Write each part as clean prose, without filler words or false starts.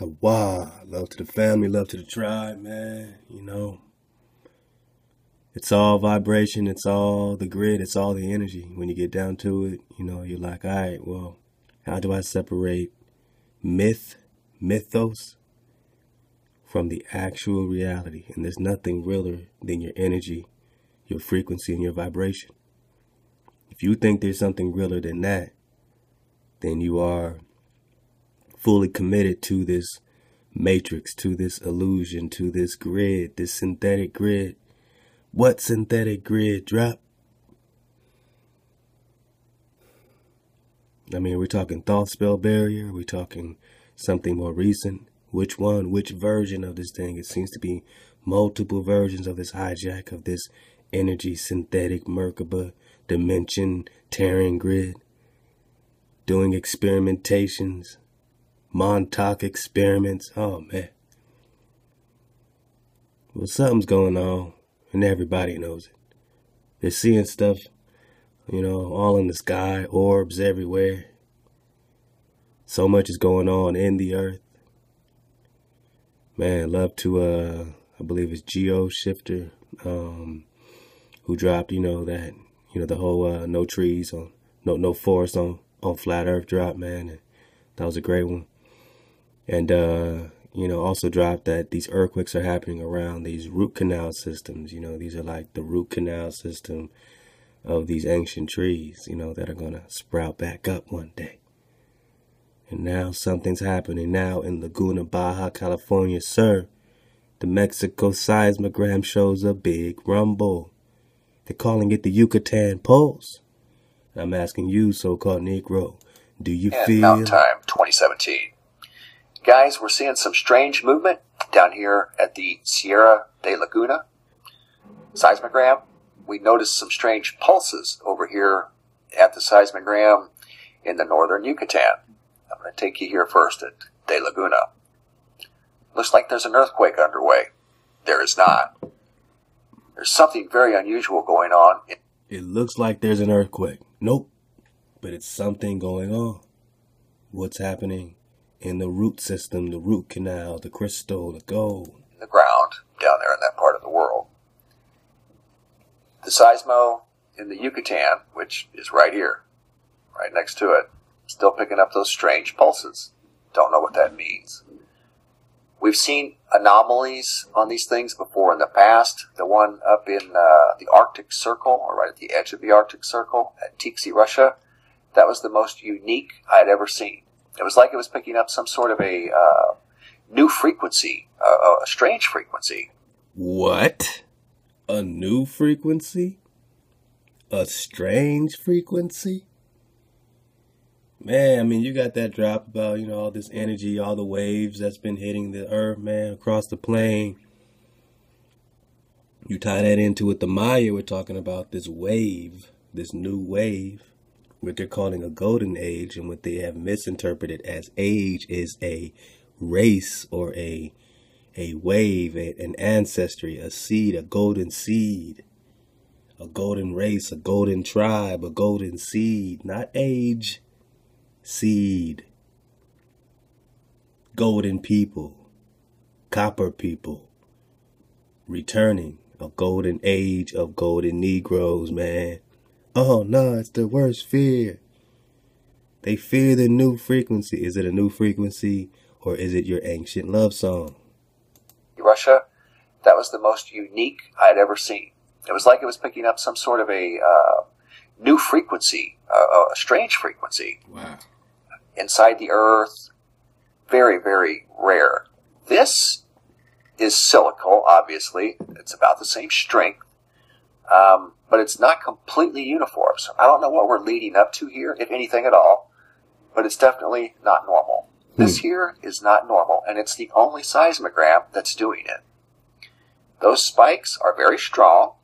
Hawa, love to the family, love to the tribe, man. You know, it's all vibration, it's all the grid, it's all the energy. When you get down to it, you know, you're like, all right, well, how do I separate myth, mythos, from the actual reality? And there's nothing realer than your energy, your frequency, and your vibration. If you think there's something realer than that, then you are fully committed to this matrix, to this illusion, to this grid, this synthetic grid. What synthetic grid, Drop? I mean, we're talking Thought Spell Barrier. We're talking something more recent. Which one, which version of this thing? It seems to be multiple versions of this hijack of this energy synthetic Merkaba dimension Terran grid. Doing experimentations. Montauk experiments. Oh, man. Well, something's going on, and everybody knows it. They're seeing stuff, you know, all in the sky, orbs everywhere. So much is going on in the earth. Man, love to, I believe it's Geo Shifter, who dropped, you know, that, you know, the whole no trees on, no forest on flat earth drop, man. And that was a great one. And, you know, also dropped that these earthquakes are happening around these root canal systems. You know, these are like the root canal system of these ancient trees, you know, that are going to sprout back up one day. And now something's happening now in Laguna Baja, California, sir. The Mexico seismogram shows a big rumble. They're calling it the Yucatan Pulse. I'm asking you, so-called Negro, do you feel... And Mountain Time 2017. Guys, we're seeing some strange movement down here at the Sierra de Laguna seismogram. We noticed some strange pulses over here at the seismogram in the northern Yucatan. I'm going to take you here first at de Laguna. Looks like there's an earthquake underway. There is not. There's something very unusual going on. It looks like there's an earthquake. Nope. But it's something going on. What's happening? In the root system, the root canal, the crystal, the gold. The ground down there in that part of the world. The seismo in the Yucatan, which is right here, right next to it, still picking up those strange pulses. Don't know what that means. We've seen anomalies on these things before in the past. The one up in the Arctic Circle, or right at the edge of the Arctic Circle at Tiksi, Russia, that was the most unique I had ever seen. It was like it was picking up some sort of a new frequency, a strange frequency. What? A new frequency? A strange frequency? Man, I mean, you got that Drop about, you know, all this energy, all the waves that's been hitting the earth, man, across the plain. You tie that into with the Maya we're talking about, this wave, this new wave. What they're calling a golden age, and what they have misinterpreted as age, is a race or a wave, an ancestry, a seed, a golden seed, a golden race, a golden tribe, a golden seed, not age, seed, golden people, copper people, returning, a golden age of golden Negroes, man. Oh, no, it's the worst fear. They fear the new frequency. Is it a new frequency, or is it your ancient love song? Russia, that was the most unique I had ever seen. It was like it was picking up some sort of a new frequency, a strange frequency. Wow. Inside the earth, very, very rare. This is silical, obviously. It's about the same strength. But it's not completely uniform. So I don't know what we're leading up to here, if anything at all, but it's definitely not normal. This here is not normal, and it's the only seismogram that's doing it. Those spikes are very strong,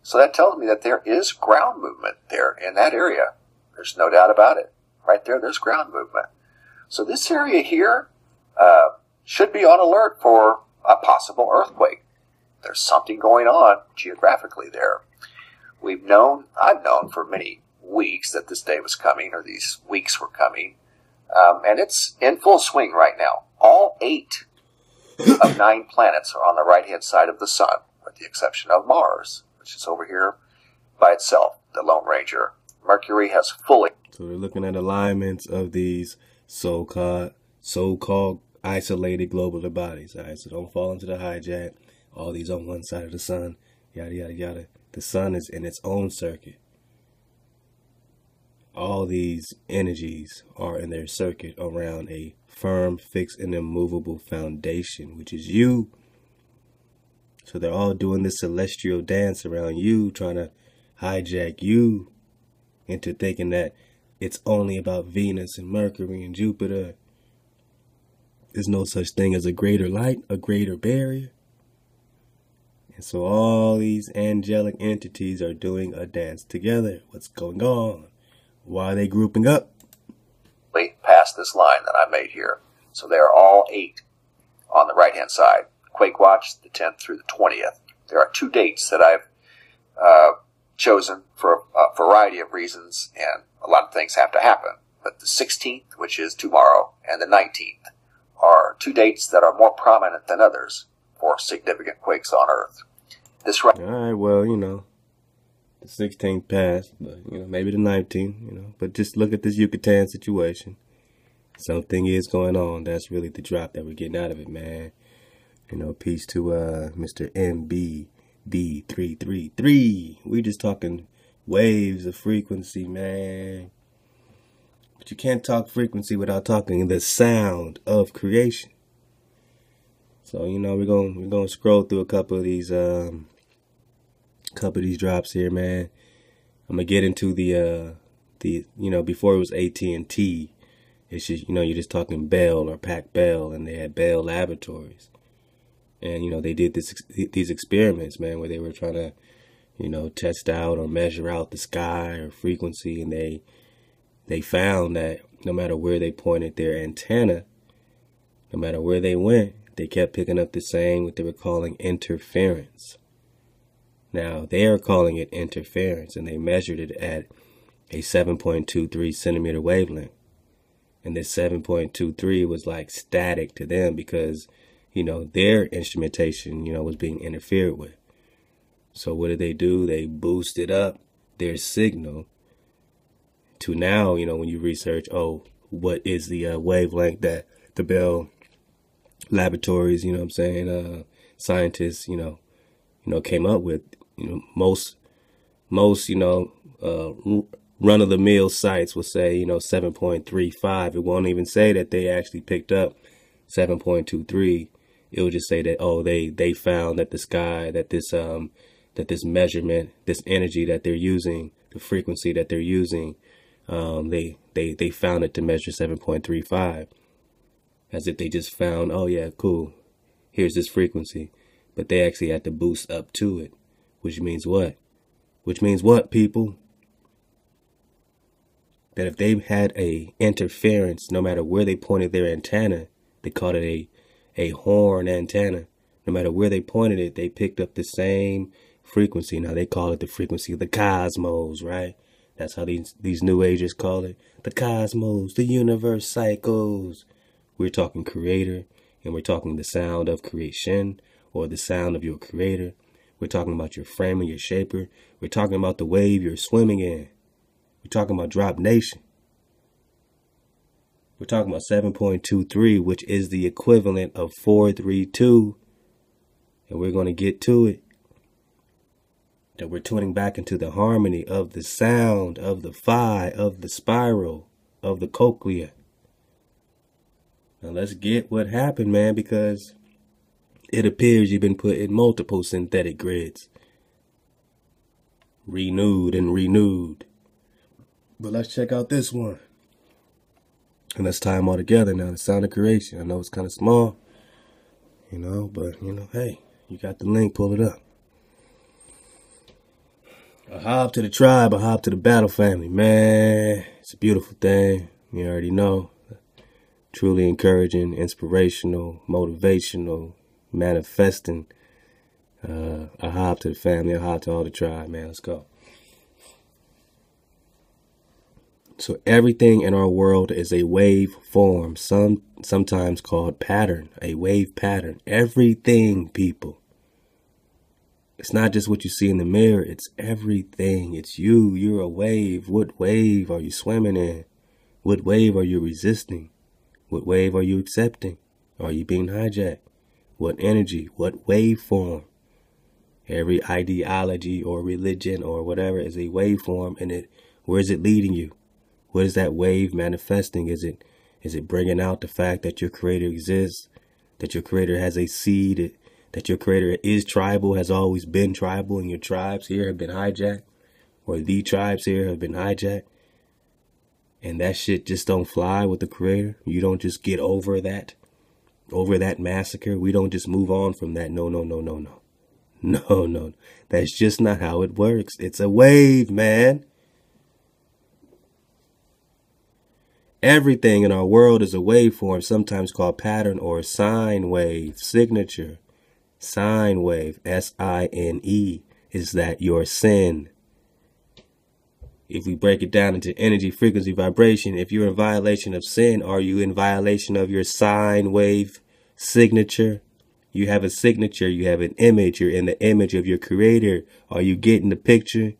so that tells me that there is ground movement there in that area. There's no doubt about it. Right there, there's ground movement. So this area here should be on alert for a possible earthquake. There's something going on geographically there. I've known for many weeks that this day was coming, or these weeks were coming, and it's in full swing right now. All 8 of 9 planets are on the right-hand side of the sun, with the exception of Mars, which is over here by itself, the Lone Ranger. Mercury has fully... So they're looking at alignments of these so-called isolated globular bodies. All right, so don't fall into the hijack. All these on one side of the sun, yada, yada, yada. The sun is in its own circuit. All these energies are in their circuit around a firm, fixed, and immovable foundation, which is you. So they're all doing this celestial dance around you, trying to hijack you into thinking that it's only about Venus and Mercury and Jupiter. There's no such thing as a greater light, a greater barrier. And so all these angelic entities are doing a dance together. What's going on? Why are they grouping up? Past this line that I made here. So they are all 8 on the right-hand side. Quake Watch, the 10th through the 20th. There are 2 dates that I've chosen for a variety of reasons, and a lot of things have to happen. But the 16th, which is tomorrow, and the 19th are 2 dates that are more prominent than others for significant quakes on Earth. This right. All right. Well, you know, the 16th passed, but you know, maybe the 19th. You know, but just look at this Yucatan situation. Something is going on. That's really the drop that we're getting out of it, man. You know, peace to Mr. MBB333. We just talking waves of frequency, man. But you can't talk frequency without talking the sound of creation. So, you know, we're gonna scroll through a couple of these drops here, man. I'm gonna get into the you know, before it was AT&T. It's just, you know, you're just talking Bell or Pac Bell, and they had Bell Laboratories. And, you know, they did these experiments, man, where they were trying to, you know, test out or measure out the sky or frequency. And they found that no matter where they pointed their antenna, no matter where they went, they kept picking up the same, what they were calling interference. Now, they are calling it interference, and they measured it at a 7.23 centimeter wavelength. And this 7.23 was like static to them because, you know, their instrumentation, you know, was being interfered with. So what do? They boosted up their signal to now, you know, when you research, oh, what is the wavelength that the Bell Laboratories, you know what I'm saying, scientists, you know, came up with, you know, most, you know, run-of-the-mill sites will say, you know, 7.35. It won't even say that they actually picked up 7.23. It will just say that, oh, they found that the sky, that this measurement, this energy that they're using, the frequency that they're using, they found it to measure 7.35. As if they just found, oh, yeah, cool, here's this frequency. But they actually had to boost up to it, which means what? Which means what, people? That if they had a interference, no matter where they pointed their antenna, they called it a horn antenna. No matter where they pointed it, they picked up the same frequency. Now they call it the frequency of the cosmos, right? That's how these New Agers call it. The cosmos, the universe cycles. We're talking creator, and we're talking the sound of creation, or the sound of your creator. We're talking about your framer, your shaper. We're talking about the wave you're swimming in. We're talking about Drop Nation. We're talking about 7.23, which is the equivalent of 432. And we're going to get to it. That we're tuning back into the harmony of the sound, of the phi, of the spiral, of the cochlea. Now let's get what happened, man, because it appears you've been put in multiple synthetic grids. Renewed and renewed. But let's check out this one. And let's tie them all together now. The sound of creation. I know it's kind of small, you know, but, you know, hey, you got the link. Pull it up. A hop to the tribe, a hop to the battle family. Man, it's a beautiful thing. You already know. Truly encouraging, inspirational, motivational, manifesting. A hop to the family, a hop to all the tribe, man. Let's go. So everything in our world is a wave form, sometimes called pattern, a wave pattern. Everything, people. It's not just what you see in the mirror. It's everything. It's you. You're a wave. What wave are you swimming in? What wave are you resisting? What wave are you accepting? Are you being hijacked? What energy? What waveform? Every ideology or religion or whatever is a waveform, and it, where is it leading you? What is that wave manifesting? Is it bringing out the fact that your creator exists, that your creator has a seed, that your creator is tribal, has always been tribal, and your tribes here have been hijacked, or the tribes here have been hijacked, and that shit just don't fly with the creator? You don't just get over that massacre. We don't just move on from that. No, no, no, no, no. No, no. That's just not how it works. It's a wave, man. Everything in our world is a waveform, sometimes called pattern or sine wave, signature. Sine wave, S-I-N-E, is that your sin? If we break it down into energy, frequency, vibration, if you're in violation of sin, are you in violation of your sine wave signature? You have a signature, you have an image, you're in the image of your creator. Are you getting the picture?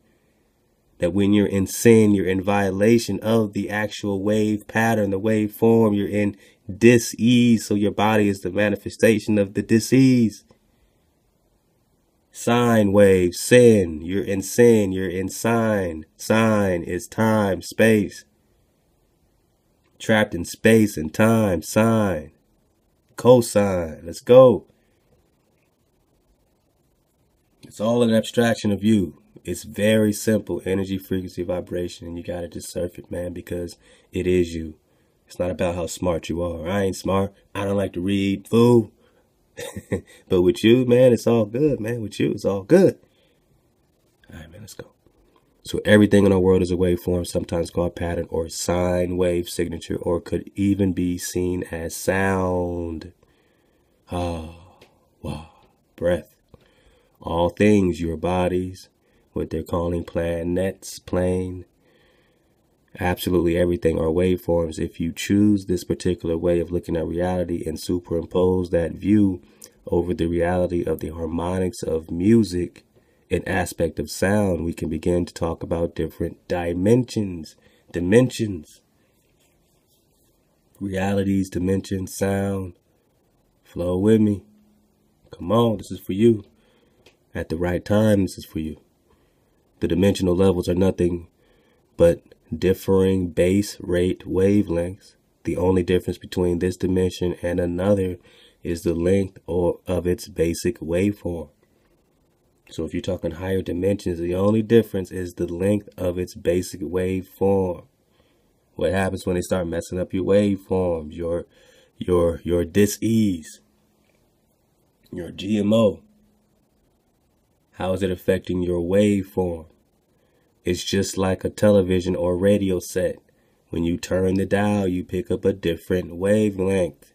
That when you're in sin, you're in violation of the actual wave pattern, the wave form. You're in dis-ease, so your body is the manifestation of the disease. Sine wave, sin. You're in sin, you're in sign. Sign is time, space. Trapped in space and time, sine. Cosine, let's go. It's all an abstraction of you. It's very simple. Energy, frequency, vibration, and you got to just surf it, man, because it is you. It's not about how smart you are. I ain't smart. I don't like to read, fool. But with you, man, it's all good, man. With you, it's all good. All right, man, let's go. So everything in our world is a waveform, sometimes called pattern or sine wave signature, or could even be seen as sound. Ah, wow, breath. All things, your bodies, what they're calling planets, plane, absolutely everything are waveforms. If you choose this particular way of looking at reality and superimpose that view over the reality of the harmonics of music, an aspect of sound, we can begin to talk about different dimensions, realities, dimensions, sound. Flow with me. Come on, this is for you. At the right time, this is for you. The dimensional levels are nothing but differing base rate wavelengths. The only difference between this dimension and another is the length of its basic waveform. So if you're talking higher dimensions, the only difference is the length of its basic waveform. What happens when they start messing up your waveforms, your dis-ease, your GMO? How is it affecting your waveform? It's just like a television or radio set. When you turn the dial, you pick up a different wavelength.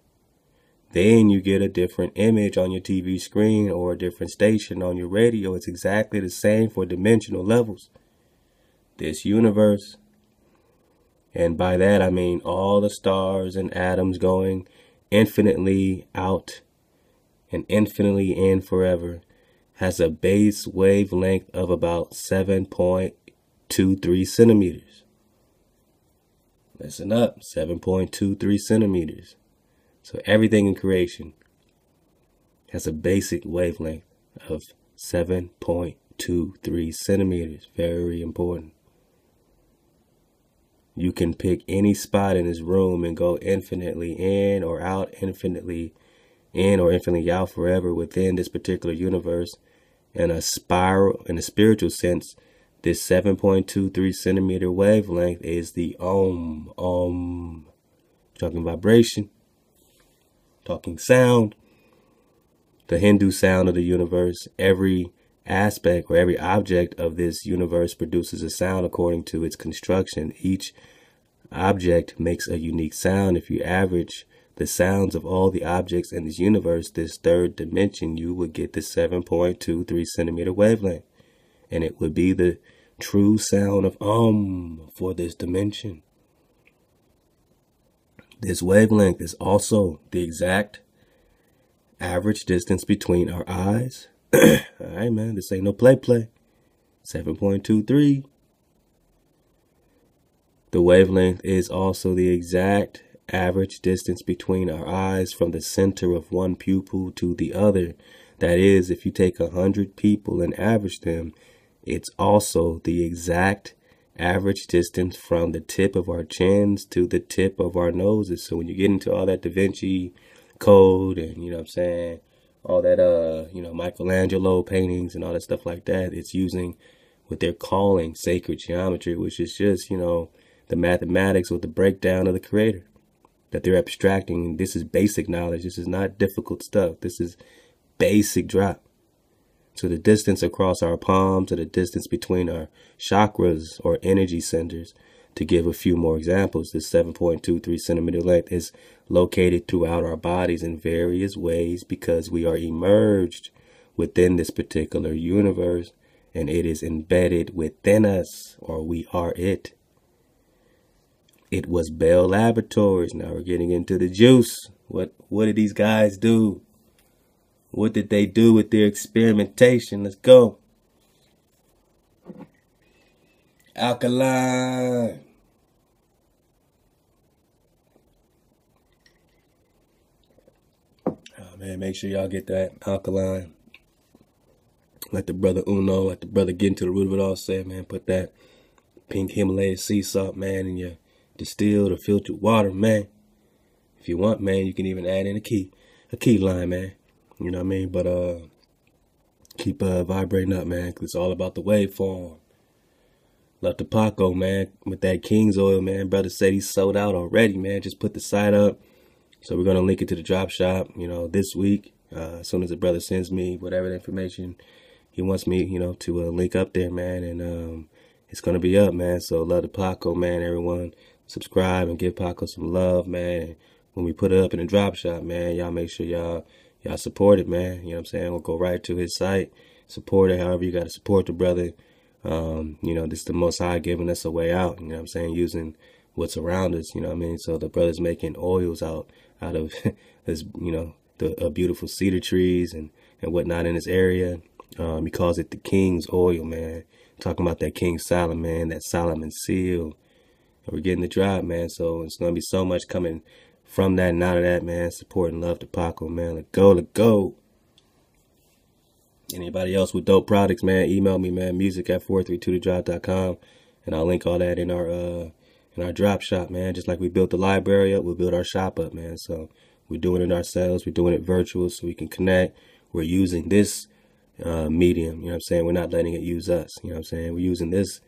Then you get a different image on your TV screen or a different station on your radio. It's exactly the same for dimensional levels. This universe, and by that I mean all the stars and atoms going infinitely out and infinitely in forever, has a base wavelength of about 7.23 centimeters. Listen up, 7.23 centimeters. So everything in creation has a basic wavelength of 7.23 centimeters. Very important. You can pick any spot in this room and go infinitely in or out, infinitely in or infinitely out forever within this particular universe. In a spiral, in a spiritual sense, this 7.23 centimeter wavelength is the Om. Talking vibration, talking sound, the Hindu sound of the universe. Every aspect or every object of this universe produces a sound according to its construction. Each object makes a unique sound. If you average the sounds of all the objects in this universe, this third dimension, you would get the 7.23 centimeter wavelength. And it would be the true sound of Om for this dimension. This wavelength is also the exact average distance between our eyes. All right, man, this ain't no play. 7.23. The wavelength is also the exact average distance between our eyes from the center of one pupil to the other. That is, if you take 100 people and average them, it's also the exact average distance from the tip of our chins to the tip of our noses. So when you get into all that Da Vinci Code and, you know what I'm saying, all that, you know, Michelangelo paintings and all that stuff like that, it's using what they're calling sacred geometry, which is just, you know, the mathematics with the breakdown of the creator that they're abstracting. This is basic knowledge. This is not difficult stuff. This is basic drop. So the distance across our palms, to the distance between our chakras or energy centers, to give a few more examples, this 7.23 centimeter length is located throughout our bodies in various ways because we are emerged within this particular universe and it is embedded within us, or we are it. It was Bell Laboratories. Now we're getting into the juice. What did these guys do? What did they do with their experimentation? Let's go. Alkaline. Oh, man, make sure y'all get that alkaline. Let the brother Uno, let the brother get into the root of it all. Say, man, put that pink Himalayan sea salt, man, in your distilled or filtered water, man. If you want, man, you can even add in a key line, man. You know what I mean? But keep vibrating up, man, because it's all about the waveform. Love to Paco, man, with that King's Oil, man. Brother said he's sold out already, man. Just put the site up. So we're going to link it to the drop shop, you know, this week. As soon as the brother sends me whatever information he wants me, you know, to link up there, man. And it's going to be up, man. So love to Paco, man, everyone. Subscribe and give Paco some love, man. And when we put it up in the drop shop, man, y'all make sure y'all support it, man. You know what I'm saying? We'll go right to his site. Support it however you got to support the brother. You know, this is the Most High giving us a way out. You know what I'm saying? Using what's around us. You know what I mean? So the brother's making oils out of his, you know, the beautiful cedar trees and whatnot in this area. He calls it the King's Oil, man. Talking about that King Solomon, man, that Solomon seal. And we're getting the drop, man. So it's going to be so much coming from that and out of that, man. Support and love to Paco, man. Let go, let go. Anybody else with dope products, man, email me, man. music@432thedrop.com, and I'll link all that in our drop shop, man. Just like we built the library up, we'll build our shop up, man. So we're doing it ourselves. We're doing it virtual so we can connect. We're using this medium, you know what I'm saying? We're not letting it use us, you know what I'm saying? We're using this,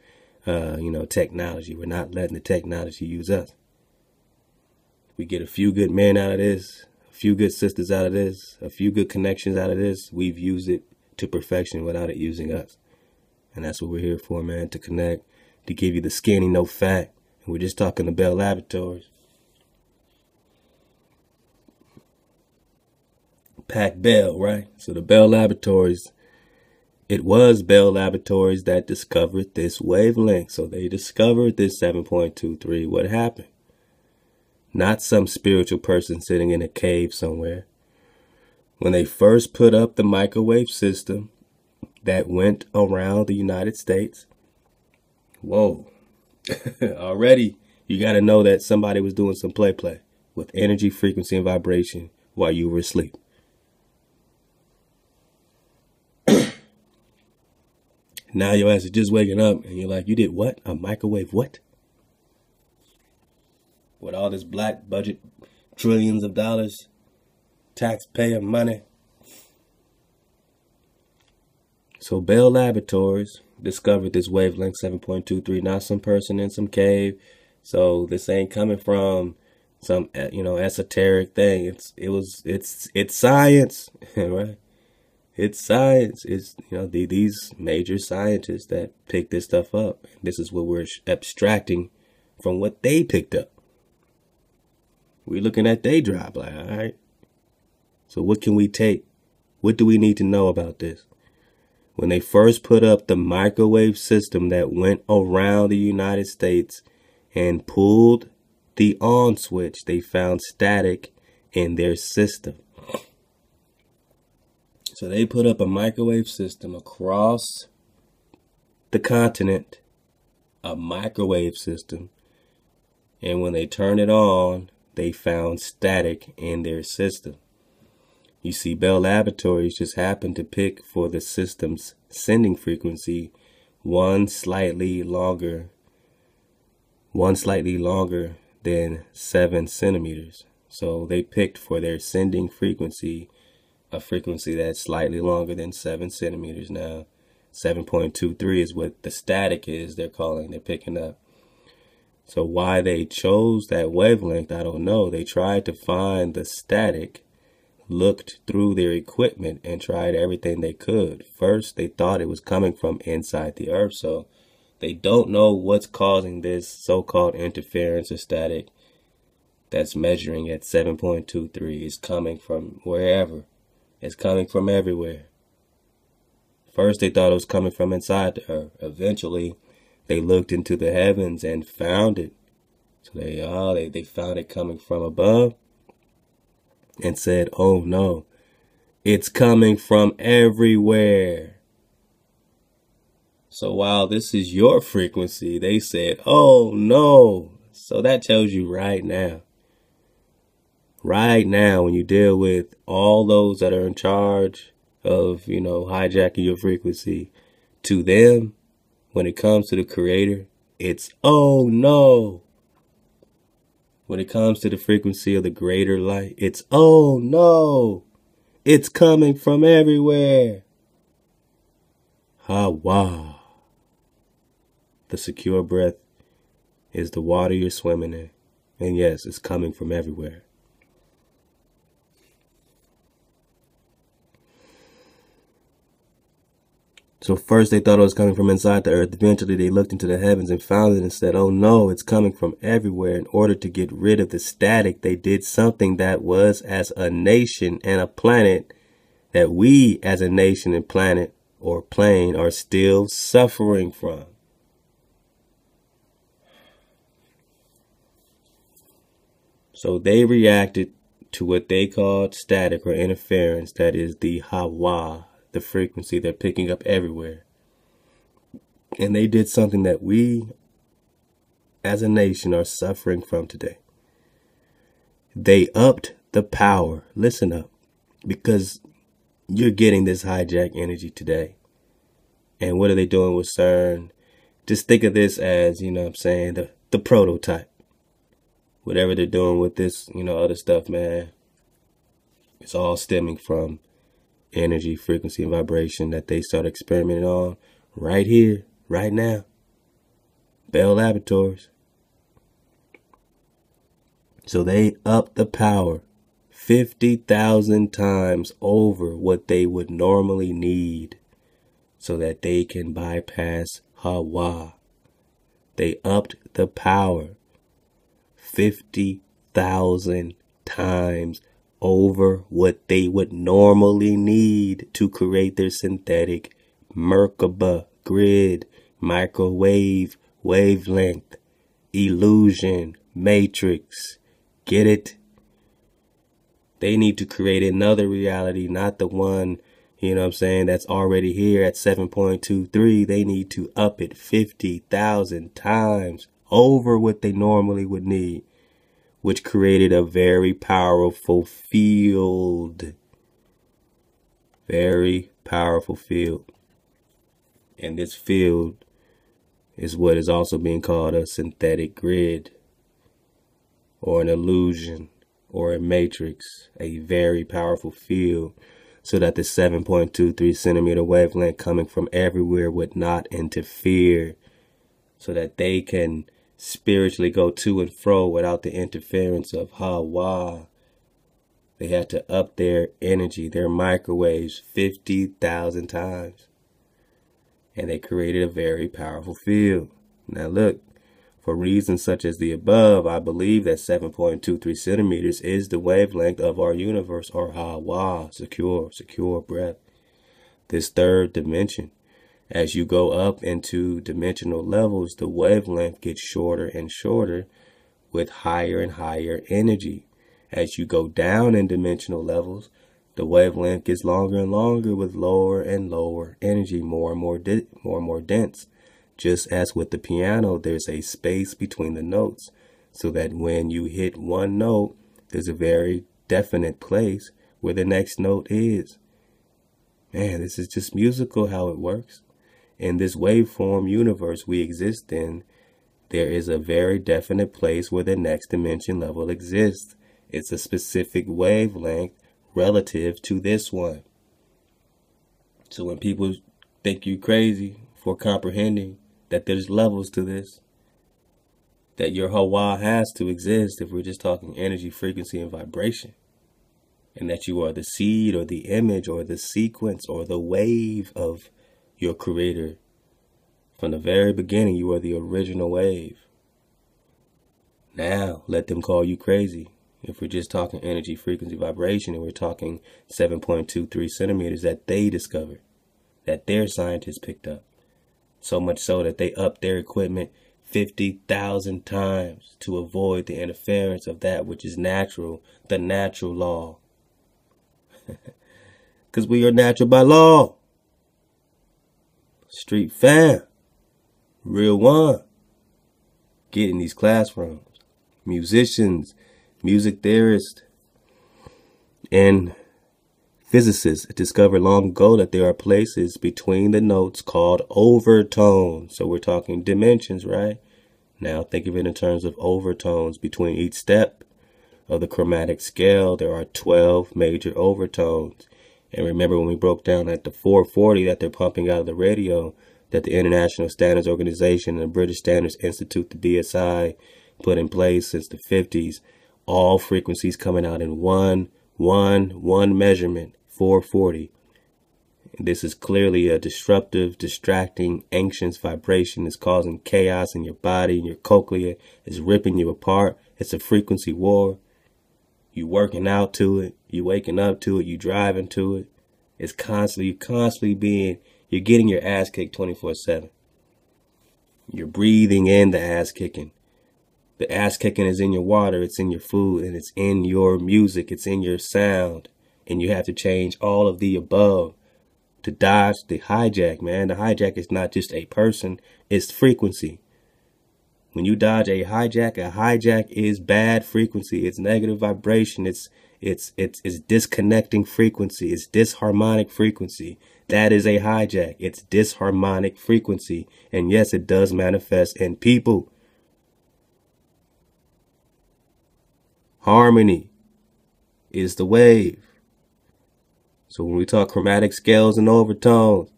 you know, technology. We're not letting the technology use us. We get a few good men out of this, a few good sisters out of this, a few good connections out of this. We've used it to perfection without it using us. And that's what we're here for, man, to connect, to give you the skinny, no fat. And we're just talking to Bell Laboratories. Pac Bell, right? So the Bell Laboratories, it was Bell Laboratories that discovered this wavelength. So they discovered this 7.23. What happened? Not some spiritual person sitting in a cave somewhere. When they first put up the microwave system that went around the United States, whoa, already you got to know that somebody was doing some play with energy, frequency, and vibration while you were asleep. Now your ass is just waking up and you're like, you did what? A microwave what? With all this black budget, trillions of dollars, taxpayer money. So Bell Laboratories discovered this wavelength 7.23, not some person in some cave. So this ain't coming from some, you know, esoteric thing. It's science, right? It's science. It's, you know, these major scientists that picked this stuff up. This is what we're abstracting from what they picked up. We're looking at they drop, like, all right. So what can we take? What do we need to know about this? When they first put up the microwave system that went around the United States and pulled the on switch they found static in their system. So they put up a microwave system across the continent, a microwave system, and when they turned it on, they found static in their system. You see, Bell Laboratories just happened to pick for the system's sending frequency one slightly longer than 7 centimeters. So they picked for their sending frequency a frequency that's slightly longer than 7 centimeters. Now 7.23 is what the static is they're picking up. So why they chose that wavelength, I don't know. They tried to find the static, looked through their equipment, and tried everything they could. First, they thought it was coming from inside the Earth, so they don't know what's causing this so-called interference or static that's measuring at 7.23. It's coming from wherever. It's coming from everywhere. First, they thought it was coming from inside the Earth. Eventually, they looked into the heavens and found it. So they found it coming from above and said, oh no, it's coming from everywhere. So while this is your frequency, they said, oh no. So that tells you right now when you deal with all those that are in charge of, you know, hijacking your frequency, to them, when it comes to the creator, it's oh no. When it comes to the frequency of the greater light, it's oh no. It's coming from everywhere. Ha-wah. The secure breath is the water you're swimming in. And yes, it's coming from everywhere. So first they thought it was coming from inside the earth. Eventually they looked into the heavens and found it and said, oh no, it's coming from everywhere. In order to get rid of the static, they did something that was, as a nation and a planet, that we as a nation and planet or plane are still suffering from. So they reacted to what they called static or interference, that is the Hawa, the frequency they're picking up everywhere. And they did something that we as a nation are suffering from today. They upped the power. Listen up, because you're getting this hijack energy today. And what are they doing with CERN? Just think of this as, you know what I'm saying, the prototype. Whatever they're doing with this, you know, other stuff, man, it's all stemming from energy, frequency, and vibration that they start experimenting on right here, right now. Bell Laboratories. So they upped the power 50,000 times over what they would normally need so that they can bypass Hawa. They upped the power 50,000 times over what they would normally need to create their synthetic Merkaba grid, microwave, wavelength, illusion, matrix. Get it? They need to create another reality, not the one, you know what I'm saying, that's already here at 7.23. They need to up it 50,000 times over what they normally would need, which created a very powerful field. Very powerful field. And this field is what is also being called a synthetic grid, or an illusion, or a matrix. A very powerful field, so that the 7.23 centimeter wavelength coming from everywhere would not interfere, so that they can spiritually go to and fro without the interference of Hawa. They had to up their energy, their microwaves, 50,000 times. And they created a very powerful field. Now look, for reasons such as the above, I believe that 7.23 centimeters is the wavelength of our universe, or Hawa, secure breath, this third dimension. As you go up into dimensional levels, the wavelength gets shorter and shorter, with higher and higher energy. As you go down in dimensional levels, the wavelength gets longer and longer with lower and lower energy, more and more dense. Just as with the piano, there's a space between the notes, so that when you hit one note, there's a very definite place where the next note is. Man, this is just musical how it works. In this waveform universe we exist in, there is a very definite place where the next dimension level exists. It's a specific wavelength relative to this one. So when people think you crazy for comprehending that there's levels to this, that your Hawa has to exist if we're just talking energy, frequency, and vibration, and that you are the seed or the image or the sequence or the wave of your creator. From the very beginning, you are the original wave. Now, let them call you crazy. If we're just talking energy, frequency, vibration, and we're talking 7.23 centimeters that they discovered, that their scientists picked up. So much so that they upped their equipment 50,000 times to avoid the interference of that which is natural, the natural law. Because we are natural by law. Street fam. Real one. Get in these classrooms. Musicians, music theorists, and physicists discovered long ago that there are places between the notes called overtones. So we're talking dimensions, right? Now think of it in terms of overtones. Between each step of the chromatic scale, there are 12 major overtones. And remember when we broke down at the 440 that they're pumping out of the radio, that the International Standards Organization and the British Standards Institute, the BSI, put in place since the 50s, all frequencies coming out in one measurement, 440. This is clearly a disruptive, distracting, anxious vibration. It's causing chaos in your body and your cochlea. It's ripping you apart. It's a frequency war. You working out to it. You waking up to it. You driving to it. It's constantly, you're getting your ass kicked 24/7. You're breathing in the ass kicking. The ass kicking is in your water, it's in your food, and it's in your music, it's in your sound. And you have to change all of the above to dodge the hijack, man. The hijack is not just a person, it's frequency. When you dodge a hijack is bad frequency. It's negative vibration. It's disconnecting frequency. It's disharmonic frequency. That is a hijack. It's disharmonic frequency. And yes, it does manifest in people. Harmony is the wave. So when we talk chromatic scales and overtones,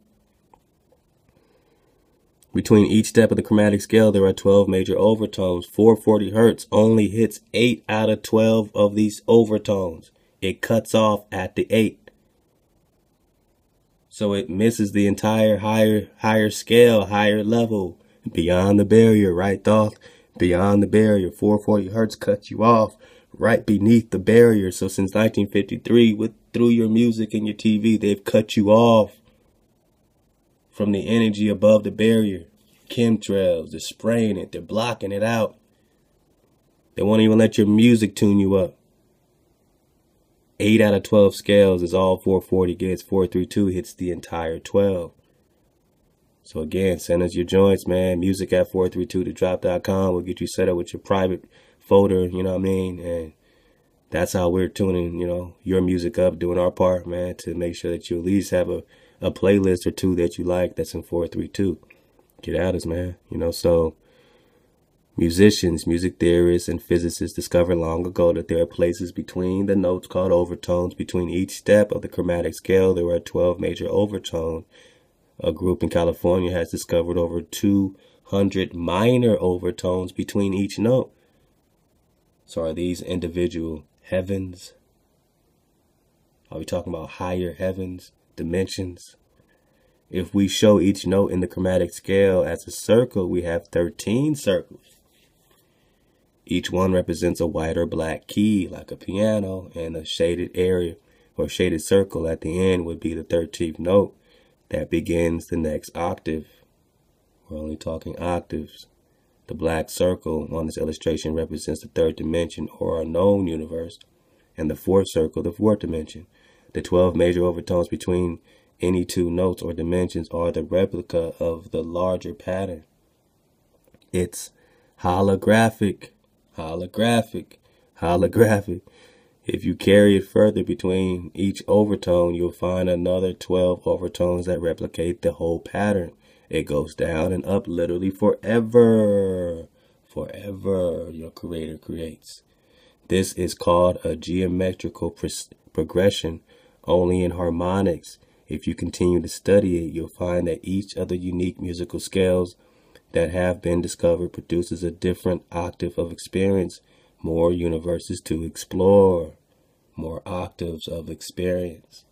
between each step of the chromatic scale, there are 12 major overtones. 440 hertz only hits 8 out of 12 of these overtones. It cuts off at the 8. So it misses the entire higher scale, higher level, beyond the barrier, right, Thoth? Beyond the barrier. 440 hertz cuts you off right beneath the barrier. So since 1953, through your music and your TV, they've cut you off from the energy above the barrier. Chemtrails, they're spraying it, they're blocking it out. They won't even let your music tune you up. 8 out of 12 scales is all 440 gets. 432 hits the entire 12. So again, send us your joints, man. Music at 432thedrop.com. We'll get you set up with your private folder, you know what I mean? And that's how we're tuning, you know, your music up, doing our part, man, to make sure that you at least have a playlist or two that you like that's in 432. Get at us, man. You know, so musicians, music theorists, and physicists discovered long ago that there are places between the notes called overtones. Between each step of the chromatic scale, there are 12 major overtones. A group in California has discovered over 200 minor overtones between each note. So are these individual heavens? Are we talking about higher heavens, dimensions? If we show each note in the chromatic scale as a circle, we have 13 circles. Each one represents a white or black key, like a piano, and a shaded area or shaded circle at the end would be the 13th note. That begins the next octave. We're only talking octaves. The black circle on this illustration represents the third dimension, or our known universe, and the fourth circle, the fourth dimension. The 12 major overtones between any two notes or dimensions are the replica of the larger pattern. It's holographic, holographic, holographic. If you carry it further between each overtone, you'll find another 12 overtones that replicate the whole pattern. It goes down and up literally forever, forever your creator creates. This is called a geometrical progression, only in harmonics. If you continue to study it, you'll find that each of the unique musical scales that have been discovered produces a different octave of experience, more universes to explore, more octaves of experience.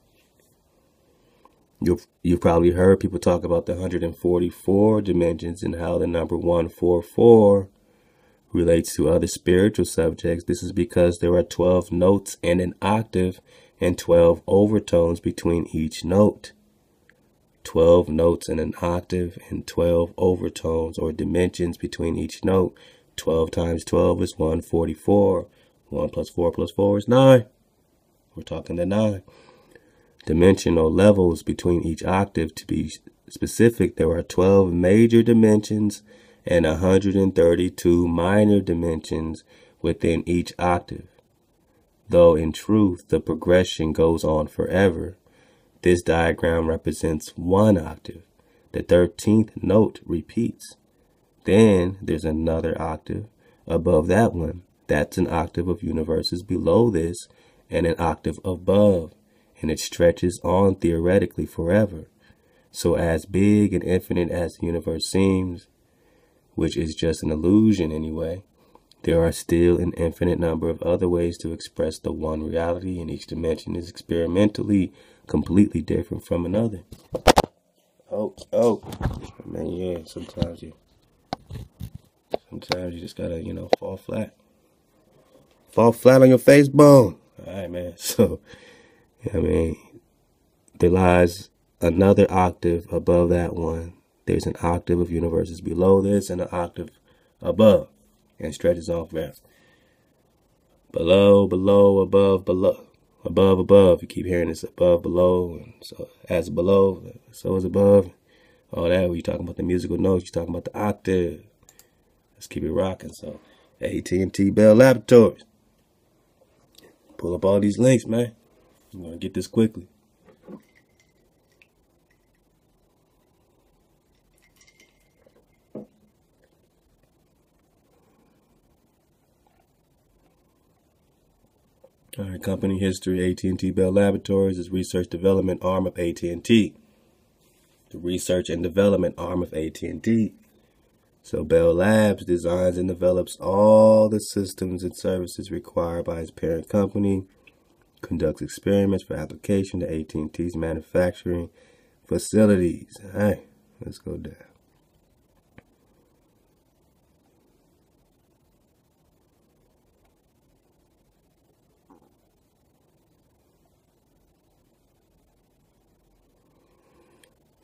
You've probably heard people talk about the 144 dimensions and how the number 144 relates to other spiritual subjects. This is because there are 12 notes in an octave and 12 overtones between each note. 12 notes in an octave and 12 overtones or dimensions between each note. 12 times 12 is 144. 1 plus 4 plus 4 is 9. We're talking the 9. Dimensional levels between each octave. To be specific, there are 12 major dimensions and 132 minor dimensions within each octave. Though in truth, the progression goes on forever. This diagram represents one octave. The 13th note repeats. Then there's another octave above that one. That's an octave of universes below this and an octave above. And it stretches on theoretically forever. So as big and infinite as the universe seems, which is just an illusion anyway, there are still an infinite number of other ways to express the one reality, and each dimension is experimentally completely different from another. Man, yeah, sometimes you just gotta, fall flat. Fall flat on your face bone. Alright, man, so there lies another octave above that one. There's an octave of universes below this and an octave above, and stretches off forever. Below, below, above, below, above, above. You keep hearing this above, below, and so as below, so is above. All that, when you're talking about the musical notes, you're talking about the octave. Let's keep it rocking. So, AT&T Bell Laboratories. Pull up all these links, man. I'm gonna get this quickly. All right, company history. AT&T Bell Laboratories is research development arm of AT&T. The research and development arm of AT&T. So Bell Labs designs and develops all the systems and services required by its parent company, conducts experiments for application to AT&T's manufacturing facilities. All right, let's go down.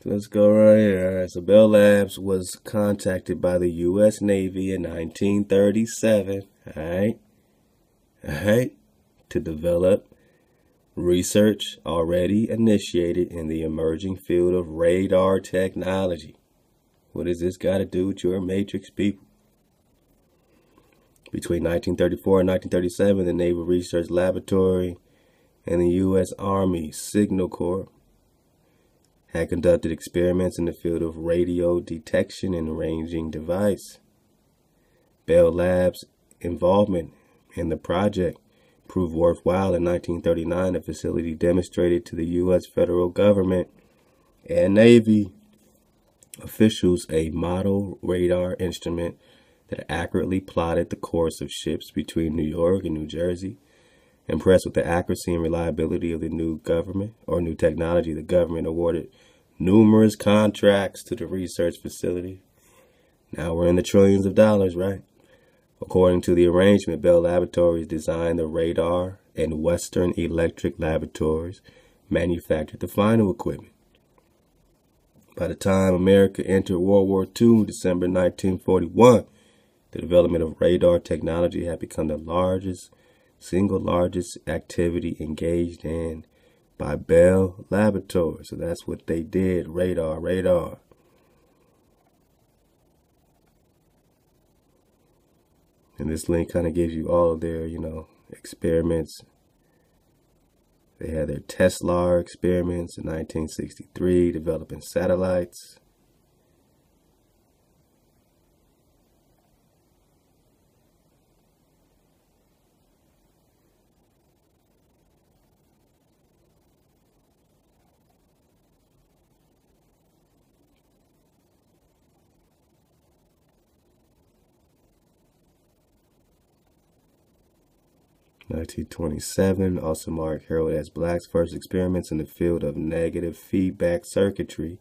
So let's go right here. All right, so Bell Labs was contacted by the U.S. Navy in 1937, all right, to develop research already initiated in the emerging field of radar technology. What does this got to do with your matrix, people? Between 1934 and 1937, the Naval Research Laboratory and the U.S. Army Signal Corps had conducted experiments in the field of radio detection and ranging device. Bell Labs' involvement in the project proved worthwhile. In 1939, the facility demonstrated to the U.S. federal government and Navy officials a model radar instrument that accurately plotted the course of ships between New York and New Jersey. Impressed with the accuracy and reliability of the new technology, the government awarded numerous contracts to the research facility. Now we're in the trillions of dollars, right? According to the arrangement, Bell Laboratories designed the radar and Western Electric Laboratories manufactured the final equipment. By the time America entered World War II, December 1941, The development of radar technology had become the single largest activity engaged in by Bell Laboratories. So that's what they did, radar. And this link kind of gives you all of their, you know, experiments. They had their Telstar experiments in 1963, developing satellites. In 1927 also marked Harold S. Black's first experiments in the field of negative feedback circuitry.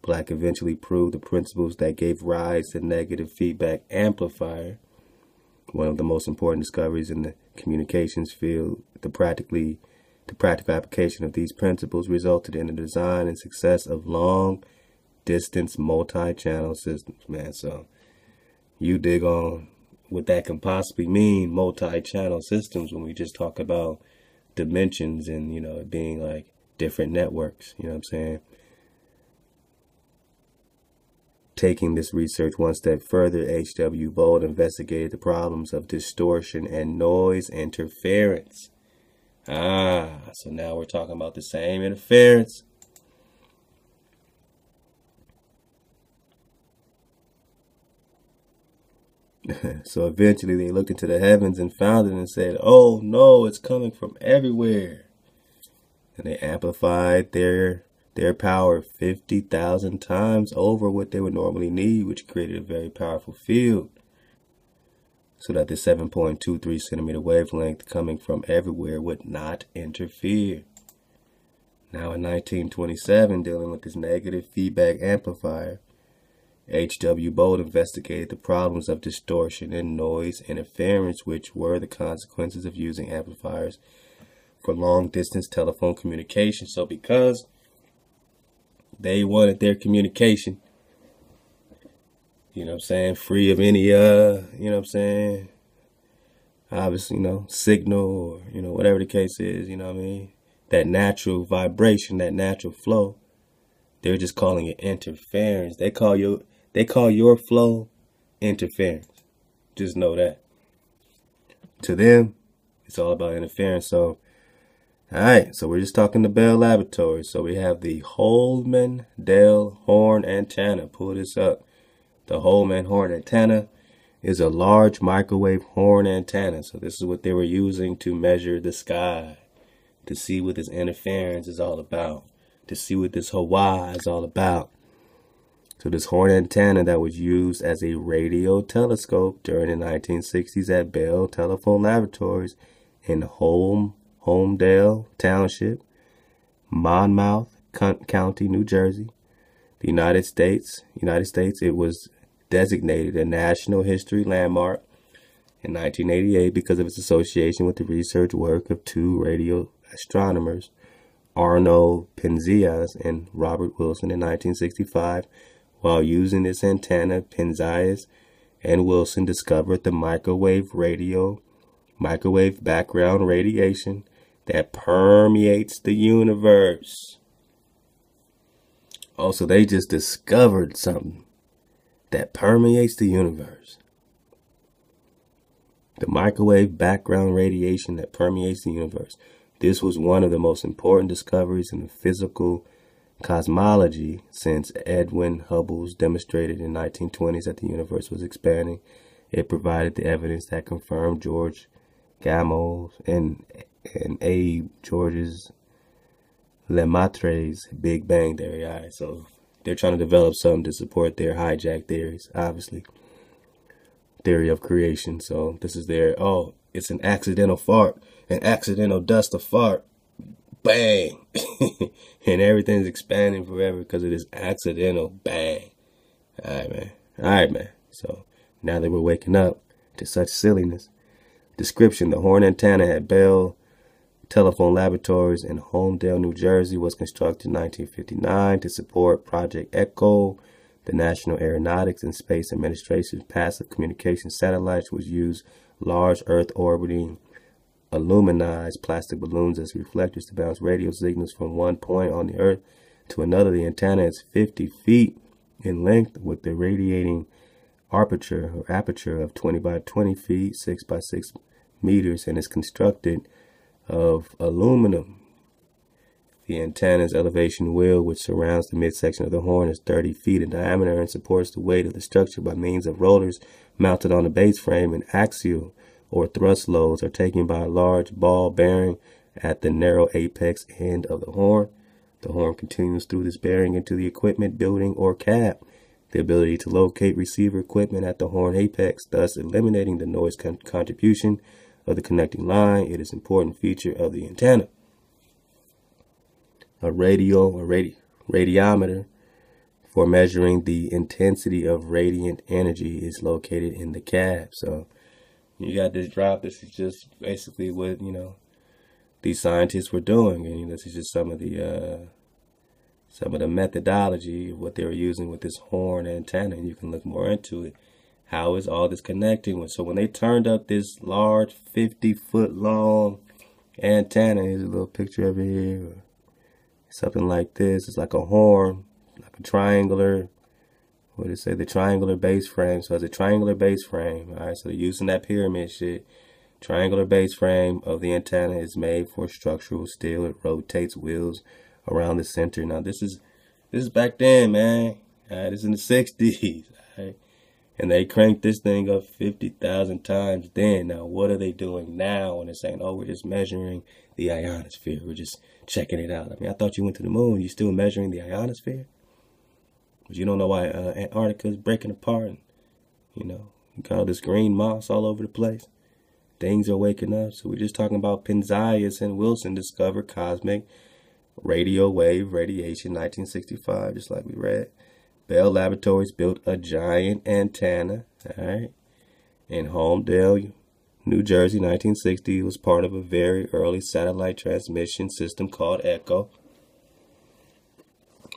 Black eventually proved the principles that gave rise to negative feedback amplifier, one of the most important discoveries in the communications field. The practical application of these principles resulted in the design and success of long-distance multi-channel systems. Man, so you dig on what that can possibly mean, multi-channel systems, when we just talk about dimensions and, you know, it being like different networks, you know what I'm saying? Taking this research one step further, H.W. Bold investigated the problems of distortion and noise interference. Ah, so now we're talking about the same interference. So eventually they looked into the heavens and found it and said, oh no, it's coming from everywhere. And they amplified their power 50,000 times over what they would normally need, which created a very powerful field. So that the 7.23 centimeter wavelength coming from everywhere would not interfere. Now in 1927, dealing with this negative feedback amplifier, H.W. Bold investigated the problems of distortion and noise interference, which were the consequences of using amplifiers for long-distance telephone communication. So because they wanted their communication, you know what I'm saying, free of any, you know what I'm saying, obviously, you know, signal or, you know, whatever the case is, you know what I mean, that natural vibration, that natural flow, they're just calling it interference. They call your flow interference. Just know that. To them, it's all about interference. So, all right. So we're just talking to Bell Laboratories. So we have the Holmdel Horn Antenna. Pull this up. The Holmdel Horn Antenna is a large microwave horn antenna. So this is what they were using to measure the sky, to see what this interference is all about, to see what this Hawaii is all about. So this horn antenna that was used as a radio telescope during the 1960s at Bell Telephone Laboratories in Homedale Township, Monmouth County, New Jersey, the United States. It was designated a National History Landmark in 1988 because of its association with the research work of two radio astronomers, Arno Penzias and Robert Wilson, in 1965. While using this antenna, Penzias and Wilson discovered the microwave background radiation that permeates the universe. Also, they just discovered something that permeates the universe. The microwave background radiation that permeates the universe. This was one of the most important discoveries in the physical cosmology since Edwin Hubble's demonstrated in the 1920s that the universe was expanding. It provided the evidence that confirmed George Gamow's and Abe Georges Lemaitre's Big Bang theory. All right, so they're trying to develop something to support their hijack theories, obviously. Theory of creation. So this is their, oh, it's an accidental fart. An accidental dust of fart, bang, and everything's expanding forever because of this accidental bang. All right, man. So now that we're waking up to such silliness, description: the horn antenna at Bell Telephone Laboratories in Homedale, New Jersey, was constructed in 1959 to support Project Echo, The National Aeronautics and Space Administration's passive communication satellites would use large Earth orbiting aluminized plastic balloons as reflectors to bounce radio signals from one point on the Earth to another. The antenna is 50 feet in length with the radiating aperture of 20 by 20 feet, 6 by 6 meters, and is constructed of aluminum. The antenna's elevation wheel, which surrounds the midsection of the horn, is 30 feet in diameter and supports the weight of the structure by means of rollers mounted on the base frame, and axial or thrust loads are taken by a large ball bearing at the narrow apex end of the horn. The horn continues through this bearing into the equipment building or cab. The ability to locate receiver equipment at the horn apex, thus eliminating the noise contribution of the connecting line, it is an important feature of the antenna. A radio or radiometer for measuring the intensity of radiant energy is located in the cab. So you got this drop. This is just basically what, you know, these scientists were doing, and this is just some of the methodology of what they were using with this horn antenna, and you can look more into it. How is all this connecting? So when they turned up this large 50-foot long antenna, here's a little picture of it here. Something like this. It's like a horn, like a triangular, what did it say? The triangular base frame. So it's a triangular base frame. All right. So they're using that pyramid shit. Triangular base frame of the antenna is made for structural steel. It rotates wheels around the center. Now this is back then, man. All right. It's in the 60s. All right. And they cranked this thing up 50,000 times then. Now, what are they doing now when they're saying, oh, we're just measuring the ionosphere. We're just checking it out. I mean, I thought you went to the moon. You're still measuring the ionosphere? But you don't know why Antarctica is breaking apart. And, you know, you got all this green moss all over the place. Things are waking up. So we're just talking about Penzias and Wilson discover cosmic radio wave radiation 1965, just like we read. Bell Laboratories built a giant antenna, all right, in Homedale, New Jersey, 1960. It was part of a very early satellite transmission system called Echo.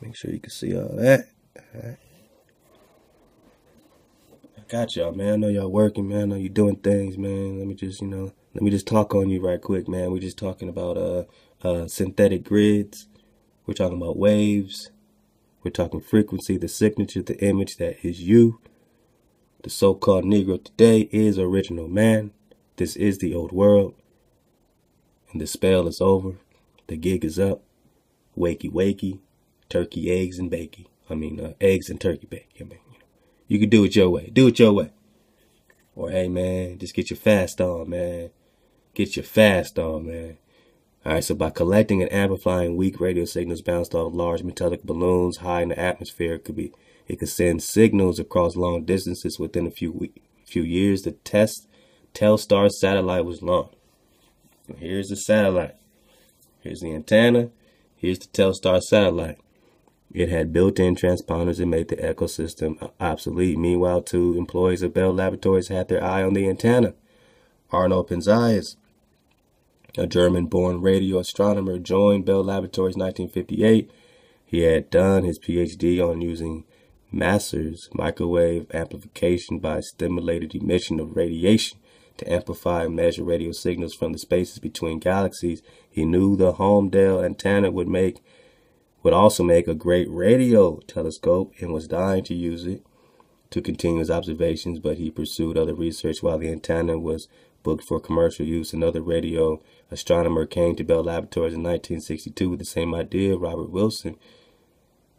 Make sure you can see all that. All right. I got y'all, man. I know y'all working, man. I know you're doing things, man. Let me just, you know, talk on you right quick, man. We're just talking about synthetic grids. We're talking about waves. We're talking frequency, the signature, the image that is you. The so-called Negro today is original man. This is the old world. And the spell is over. The gig is up. Wakey, wakey. Turkey, eggs, and bakey. I mean, eggs and turkey bake. I mean, you know, you can do it your way. Do it your way. Or, hey, man, just get your fast on, man. Get your fast on, man. Alright, so by collecting and amplifying weak radio signals bounced off large metallic balloons high in the atmosphere, it could send signals across long distances within a few years. The Telstar satellite was launched. So here's the satellite. Here's the antenna. Here's the Telstar satellite. It had built-in transponders that made the ecosystem obsolete. Meanwhile, two employees of Bell Laboratories had their eye on the antenna. Arno Penzias, a German-born radio astronomer, joined Bell Laboratories in 1958. He had done his PhD on using Masser's microwave amplification by stimulated emission of radiation to amplify and measure radio signals from the spaces between galaxies. He knew the Homedale antenna would also make a great radio telescope and was dying to use it to continue his observations, but he pursued other research while the antenna was booked for commercial use. Another radio astronomer came to Bell Laboratories in 1962 with the same idea. Robert Wilson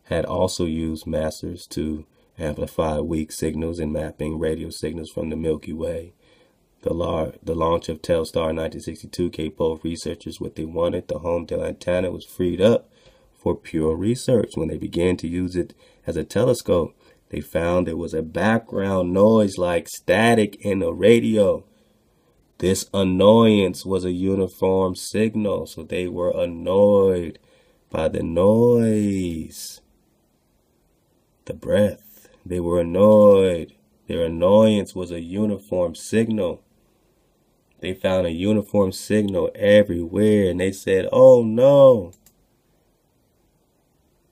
had also used Masser's to amplify weak signals in mapping radio signals from the Milky Way. The launch of Telstar in 1962 gave both researchers what they wanted. The Homedale antenna was freed up for pure research. When they began to use it as a telescope, they found there was a background noise like static in a radio. This annoyance was a uniform signal, so they were annoyed by the noise, the breath. They were annoyed. Their annoyance was a uniform signal. They found a uniform signal everywhere, and they said, oh no.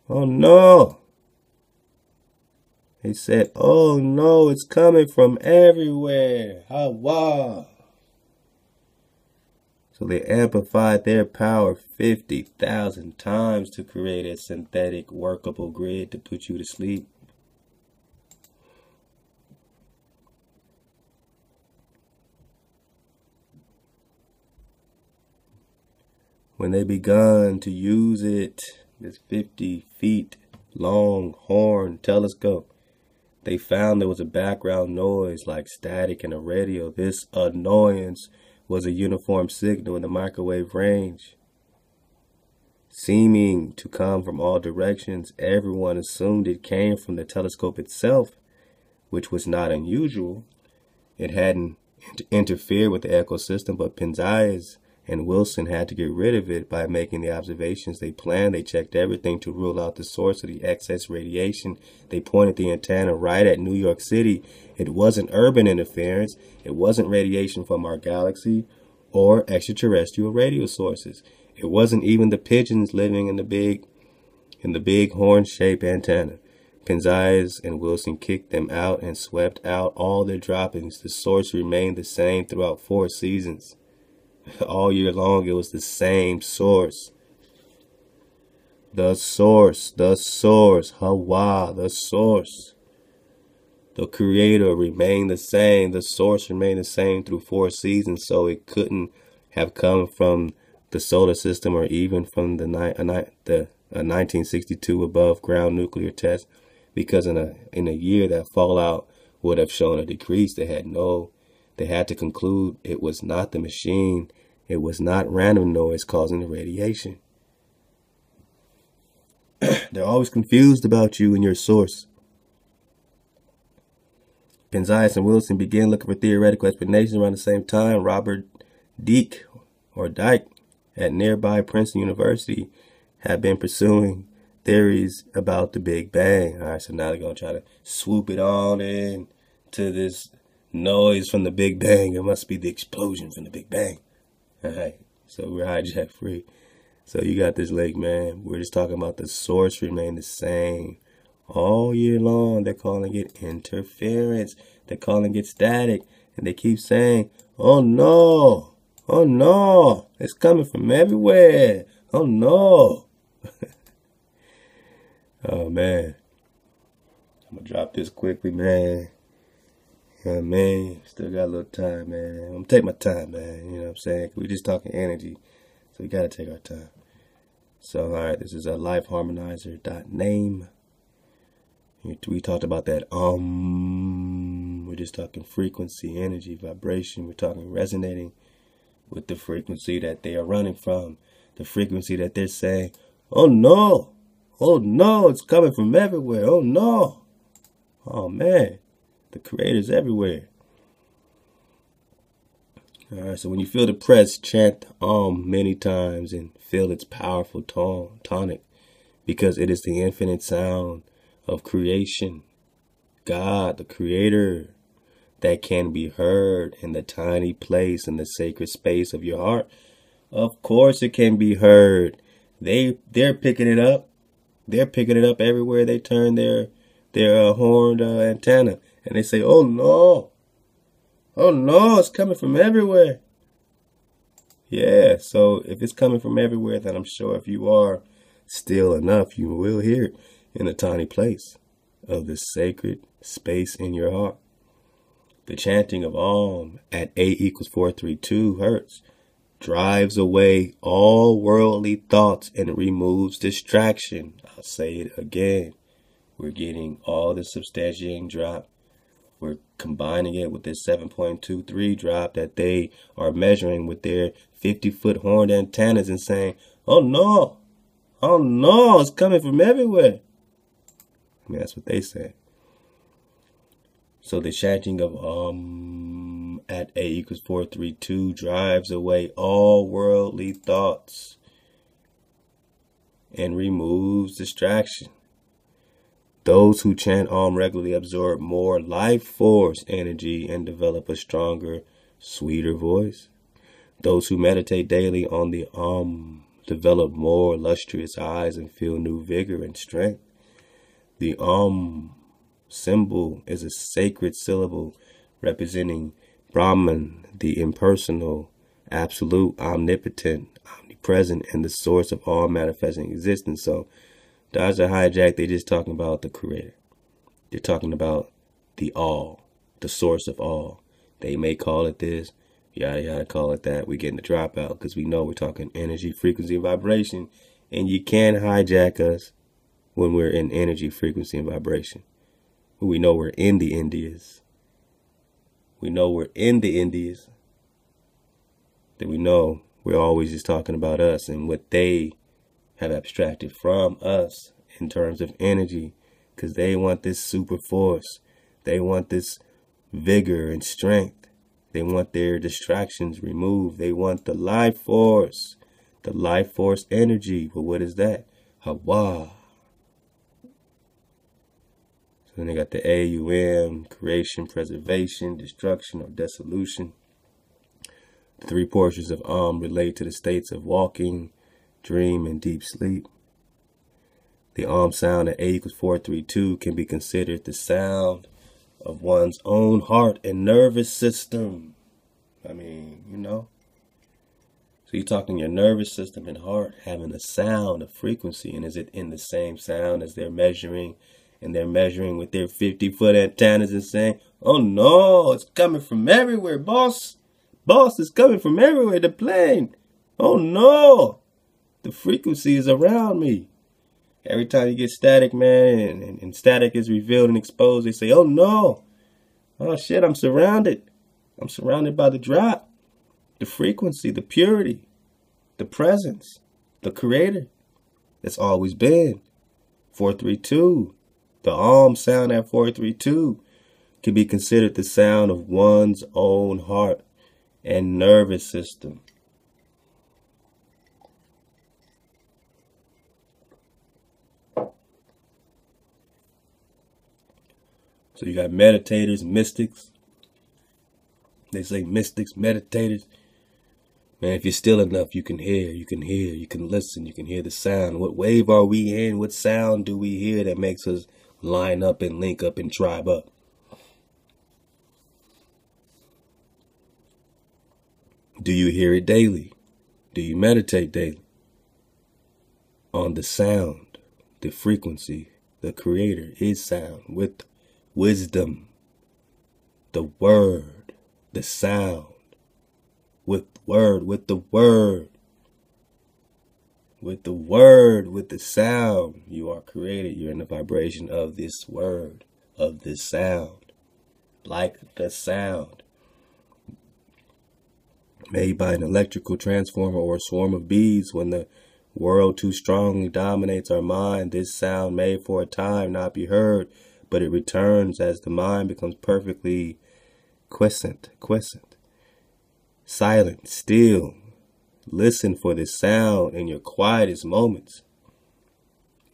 Oh no. They said, oh no, it's coming from everywhere. Hawa. So they amplified their power 50,000 times to create a synthetic workable grid to put you to sleep. When they begun to use it, this 50 feet long horn telescope, they found there was a background noise like static in a radio. This annoyance was a uniform signal in the microwave range, seeming to come from all directions. Everyone assumed it came from the telescope itself, which was not unusual. It hadn't interfered with the ecosystem, but Penzias and Wilson had to get rid of it by making the observations they planned. They checked everything to rule out the source of the excess radiation. They pointed the antenna right at New York City. It wasn't urban interference. It wasn't radiation from our galaxy or extraterrestrial radio sources. It wasn't even the pigeons living in the big horn-shaped antenna. Penzias and Wilson kicked them out and swept out all their droppings. The source remained the same throughout 4 seasons. All year long, it was the same source. The source, Hawa, the source. The creator remained the same. The source remained the same through 4 seasons, so it couldn't have come from the solar system or even from the 1962 above ground nuclear test, because in a year that fallout would have shown a decrease. They had to conclude it was not the machine. It was not random noise causing the radiation. They're always confused about you and your source. Penzias and Wilson began looking for theoretical explanations around the same time. Robert Dicke, at nearby Princeton University, had been pursuing theories about the Big Bang. All right, so now they're going to try to swoop it on in to this noise from the Big Bang. It must be the explosion from the Big Bang. Alright, so we're hijack free. So you got this lake, man. We're just talking about the source remained the same. All year long, they're calling it interference. They're calling it static. And they keep saying, oh no, it's coming from everywhere. Oh no. Oh man. I'm gonna drop this quickly, man. I mean, still got a little time, man. I'm gonna take my time, man. You know what I'm saying? We're just talking energy, so we gotta take our time. So, all right, this is a Life Harmonizer .name. We talked about that. We're just talking frequency, energy, vibration. We're talking resonating with the frequency that they are running from, the frequency that they're saying, oh no, it's coming from everywhere. Oh no, oh man. The creators everywhere. Alright, so when you feel depressed, chant Om many times and feel its powerful tonic, because it is the infinite sound of creation. God, the creator, that can be heard in the tiny place in the sacred space of your heart. Of course it can be heard. They're picking it up. They're picking it up everywhere they turn their horned antenna. And they say, oh no, it's coming from everywhere. Yeah, so if it's coming from everywhere, then I'm sure if you are still enough, you will hear it in the tiny place of the sacred space in your heart. The chanting of Om at A = 432 hertz drives away all worldly thoughts and removes distraction. I'll say it again. We're getting all the substantiating drop. We're combining it with this 7.23 drop that they are measuring with their 50-foot horned antennas and saying, oh no, it's coming from everywhere. I mean, that's what they said. So the chanting of at A = 432 drives away all worldly thoughts and removes distraction. Those who chant Om regularly absorb more life force energy and develop a stronger, sweeter voice. Those who meditate daily on the Om develop more lustrous eyes and feel new vigor and strength. The Om symbol is a sacred syllable representing Brahman, the impersonal, absolute, omnipotent, omnipresent, and the source of all manifesting existence. So Dajjal Hijack, they're just talking about the creator. They're talking about the all, the source of all. They may call it this, yada yada, call it that. We're getting the dropout because we know we're talking energy, frequency, and vibration. And you can hijack us when we're in energy, frequency, and vibration. We know we're in the Indias. We know we're in the Indias. That we know we're always just talking about us and what they have abstracted from us in terms of energy. Because they want this super force. They want this vigor and strength. They want their distractions removed. They want the life force. The life force energy. But what is that? Hawa. Then they got the AUM, creation, preservation, destruction, or dissolution. The three portions of Om relate to the states of walking, dream, and deep sleep. The Om sound at A equals 432 can be considered the sound of one's own heart and nervous system. I mean, you know. So you're talking your nervous system and heart having a sound, a frequency, and is it in the same sound as they're measuring? And they're measuring with their 50-foot antennas and saying, oh no, it's coming from everywhere, boss. Boss, it's coming from everywhere, the plane. Oh no, the frequency is around me. Every time you get static, man, and static is revealed and exposed, they say, oh no. Oh shit, I'm surrounded. I'm surrounded by the drop, the frequency, the purity, the presence, the creator. That's always been. 432. The Om sound at 432 can be considered the sound of one's own heart and nervous system. So you got meditators, mystics. They say mystics, meditators. Man, if you're still enough, you can hear, you can listen, you can hear the sound. What wave are we in? What sound do we hear that makes us line up and link up and tribe up? Do you hear it daily? Do you meditate daily on the sound, the frequency, the creator is sound with wisdom, the word, the sound, with the word, with the sound, you are created. You're in the vibration of this word, of this sound, like the sound made by an electrical transformer or a swarm of bees. When the world too strongly dominates our mind, this sound may for a time not be heard, but it returns as the mind becomes perfectly quiescent, silent, still. Listen for this sound in your quietest moments,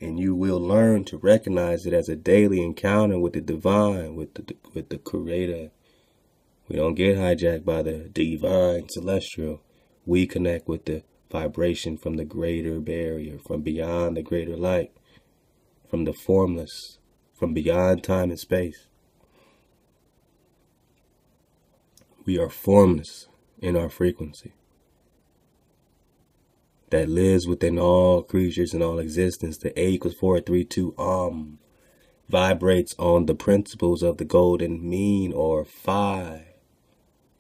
and you will learn to recognize it as a daily encounter with the divine, with the creator. We don't get hijacked by the divine celestial. We connect with the vibration from the greater barrier, from beyond the greater light, from the formless, from beyond time and space. We are formless in our frequency that lives within all creatures and all existence. The A equals 432 vibrates on the principles of the golden mean, or phi.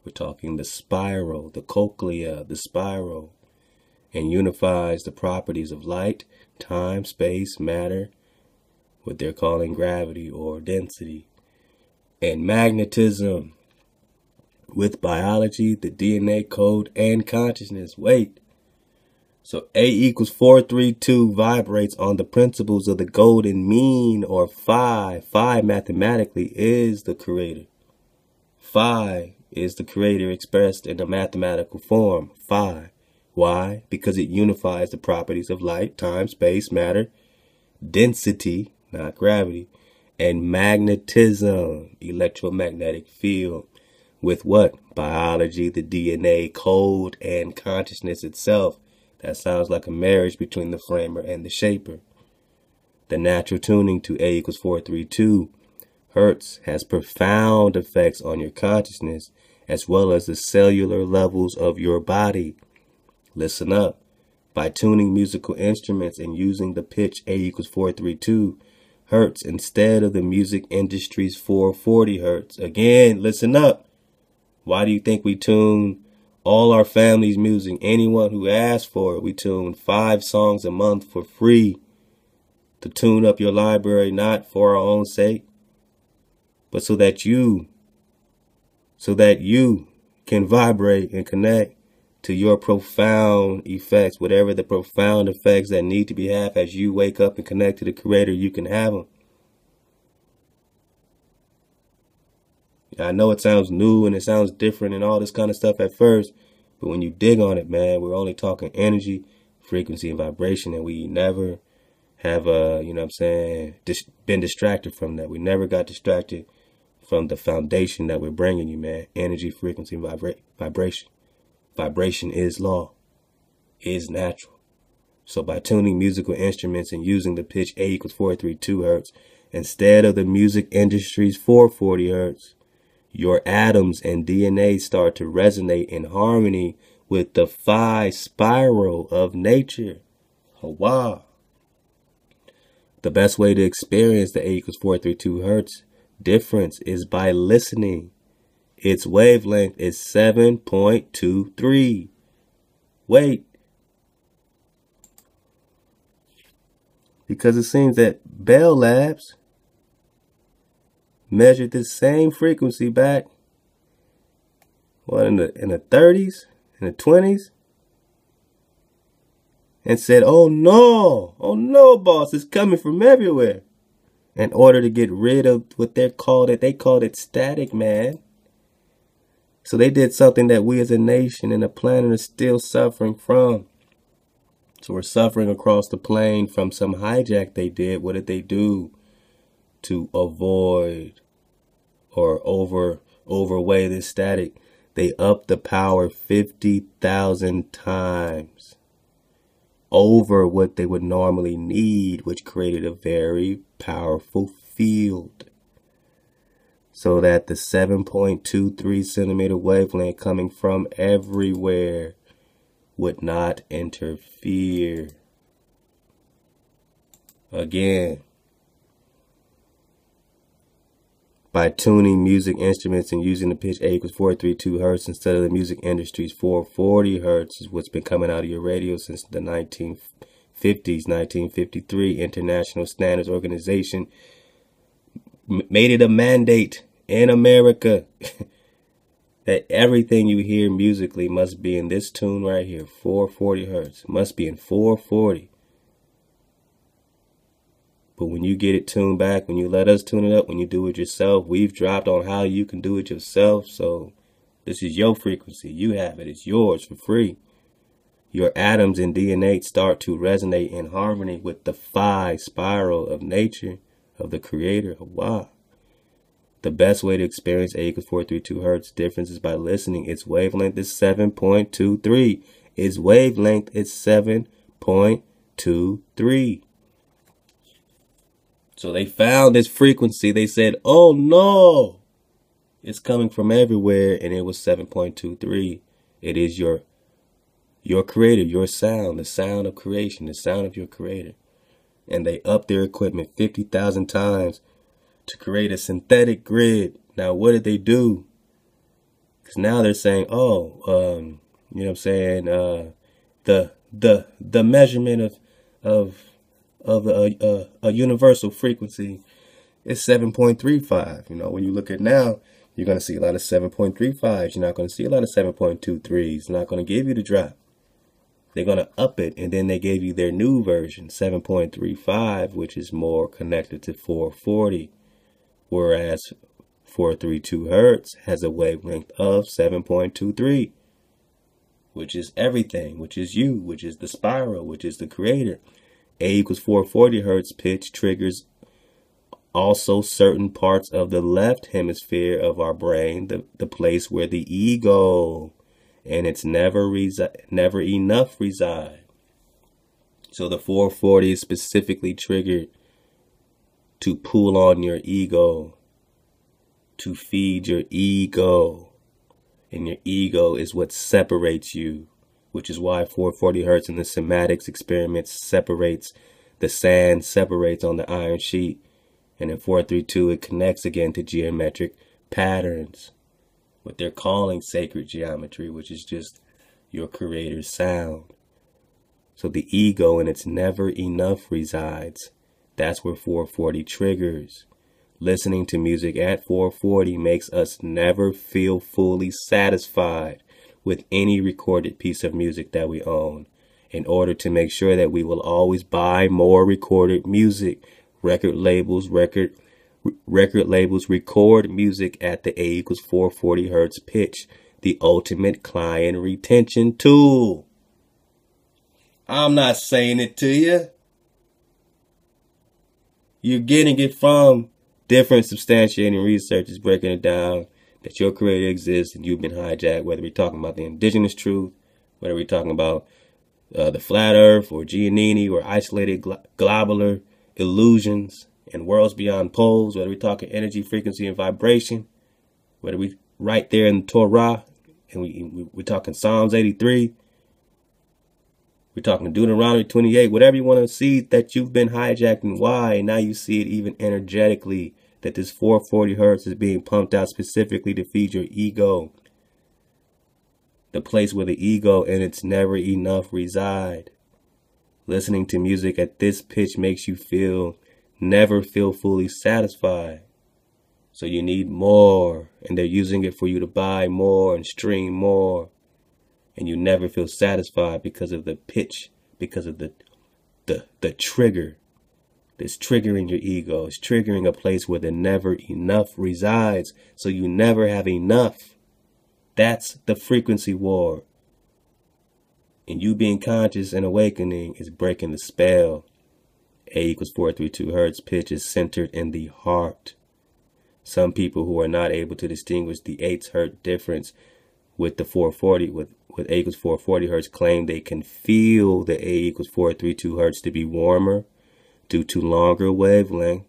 We're talking the spiral, the cochlea, the spiral, and unifies the properties of light, time, space, matter, what they're calling gravity or density, and magnetism with biology, the DNA code, and consciousness. Wait. So A equals 432 vibrates on the principles of the golden mean, or phi. Phi mathematically is the creator. Phi is the creator expressed in a mathematical form. Phi. Why? Because it unifies the properties of light, time, space, matter, density, not gravity, and magnetism, electromagnetic field, with what? Biology, the DNA code, and consciousness itself. That sounds like a marriage between the framer and the shaper. The natural tuning to A equals 432 hertz has profound effects on your consciousness as well as the cellular levels of your body. Listen up. By tuning musical instruments and using the pitch A equals 432 hertz instead of the music industry's 440 hertz. Again, listen up. Why do you think we tune all our family's music? Anyone who asks for it, we tune 5 songs a month for free to tune up your library, not for our own sake, but so that you can vibrate and connect to your profound effects, whatever the profound effects that need to be had as you wake up and connect to the Creator, you can have them. I know it sounds new and it sounds different and all this kind of stuff at first, but when you dig on it, man, we're only talking energy, frequency, and vibration, and we never have, been distracted from that. We never got distracted from the foundation that we're bringing you, man. Energy, frequency, vibration. Vibration is law, is natural. So by tuning musical instruments and using the pitch A equals 432 hertz instead of the music industry's 440 hertz, your atoms and DNA start to resonate in harmony with the phi spiral of nature. Wow. The best way to experience the A equals 432 hertz difference is by listening. Its wavelength is 7.23. Wait. Because it seems that Bell Labs measured this same frequency back in the 30s, in the 20s, and said, oh no, boss, it's coming from everywhere. In order to get rid of what they called it static, man. So they did something that we as a nation and a planet are still suffering from. So we're suffering across the plane from some hijack they did. What did they do to avoid or overweigh this static? They upped the power 50,000 times over what they would normally need, which created a very powerful field. So that the 7.23 centimeter wavelength coming from everywhere would not interfere. Again, by tuning music instruments and using the pitch A equals 432 hertz instead of the music industry's 440 hertz is what's been coming out of your radio since the 1950s, 1953 International Standards Organization made it a mandate in America that everything you hear musically must be in this tune right here, 440 hertz. It must be in 440. But when you get it tuned back, when you let us tune it up, when you do it yourself, we've dropped on how you can do it yourself. So this is your frequency. You have it. It's yours for free. Your atoms and DNA start to resonate in harmony with the phi spiral of nature. Of the Creator. Wow. The best way to experience A equals 432 hertz difference is by listening. Its wavelength is 7.23. Its wavelength is 7.23. So they found this frequency. They said, oh no, it's coming from everywhere. And it was 7.23. It is your Creator, your sound, the sound of creation, the sound of your Creator. And they upped their equipment 50,000 times to create a synthetic grid. Now, what did they do? Because now they're saying, the measurement of a universal frequency is 7.35. You know, when you look at now, you're going to see a lot of 7.35s. You're not going to see a lot of 7.23s. It's not going to give you the drop. They're going to up it, and then they gave you their new version, 7.35, which is more connected to 440, whereas 432 hertz has a wavelength of 7.23, which is everything, which is you, which is the spiral, which is the Creator. A equals 440 hertz pitch triggers also certain parts of the left hemisphere of our brain, the place where the ego and it's never enough reside. So the 440 is specifically triggered to pull on your ego to feed your ego. And your ego is what separates you, which is why 440 hertz in the somatics experiments separates the sand, separates on the iron sheet. And in 432, it connects again to geometric patterns, what they're calling sacred geometry, which is just your creator's sound. So the ego and it's never enough resides. That's where 440 triggers. Listening to music at 440 makes us never feel fully satisfied with any recorded piece of music that we own, in order to make sure that we will always buy more recorded music. Record labels record music at the A equals 440 hertz pitch, the ultimate client retention tool. I'm not saying it to you. You're getting it from different substantiating researchers breaking it down that your creator exists and you've been hijacked, whether we're talking about the indigenous truth, whether we're talking about the flat earth or Giannini or isolated globular illusions and worlds beyond poles, whether we're talking energy, frequency, and vibration, whether we right there in the Torah and we're talking Psalms 83, we're talking Deuteronomy 28, whatever you want to see that you've been hijacked and why. And now you see it even energetically that this 440 hertz is being pumped out specifically to feed your ego. The place where the ego and it's never enough reside. Listening to music at this pitch makes you never feel fully satisfied. So you need more, and they're using it for you to buy more and stream more. And you never feel satisfied because of the pitch, because of the trigger. It's triggering your ego. It's triggering a place where the never enough resides. So you never have enough. That's the frequency war. And you being conscious and awakening is breaking the spell. A equals 432 hertz pitch is centered in the heart. Some people who are not able to distinguish the 8 hertz difference with the 440 with A equals 440 hertz claim they can feel the A equals 432 hertz to be warmer due to longer wavelength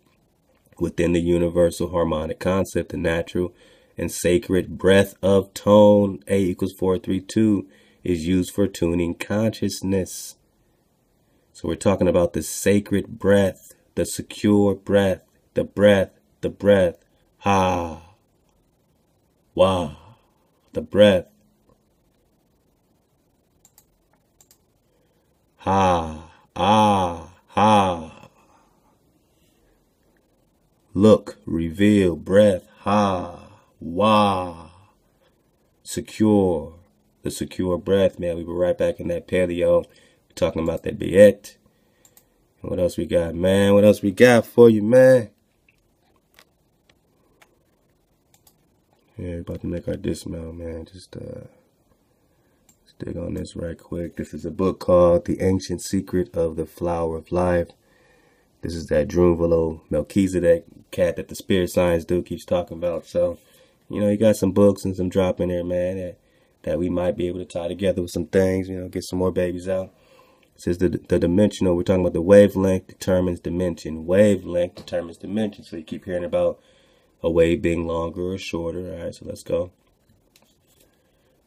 within the universal harmonic concept, the natural and sacred breath of tone. A equals 432 is used for tuning consciousness. So we're talking about the sacred breath, the secure breath, the breath, ah, wow, the breath, ha. Look, reveal, breath, ha, wah, secure. The secure breath, man. We were right back in that paleo. We're talking about that biet. And what else we got, man? What else we got for you, man? Yeah, we're about to make our dismount, man. Just let's dig on this right quick. This is a book called The Ancient Secret of the Flower of Life. This is that Drumvalo Melchizedek cat that the Spirit Science dude keeps talking about. So, you know, you got some books and some drop in there, man, that we might be able to tie together with some things, you know, get some more babies out. This is the dimensional. We're talking about the wavelength determines dimension. Wavelength determines dimension. So you keep hearing about a wave being longer or shorter. All right, so let's go.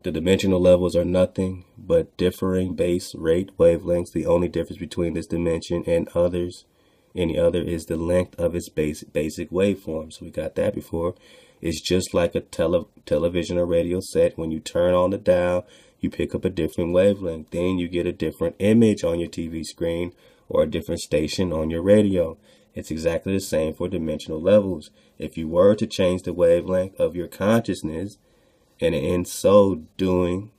The dimensional levels are nothing but differing base rate wavelengths. The only difference between this dimension and others, any other, is the length of its basic waveform. So we got that before. It's just like a television or radio set. When you turn on the dial, you pick up a different wavelength. Then you get a different image on your TV screen or a different station on your radio. It's exactly the same for dimensional levels. If you were to change the wavelength of your consciousness, and in so doing,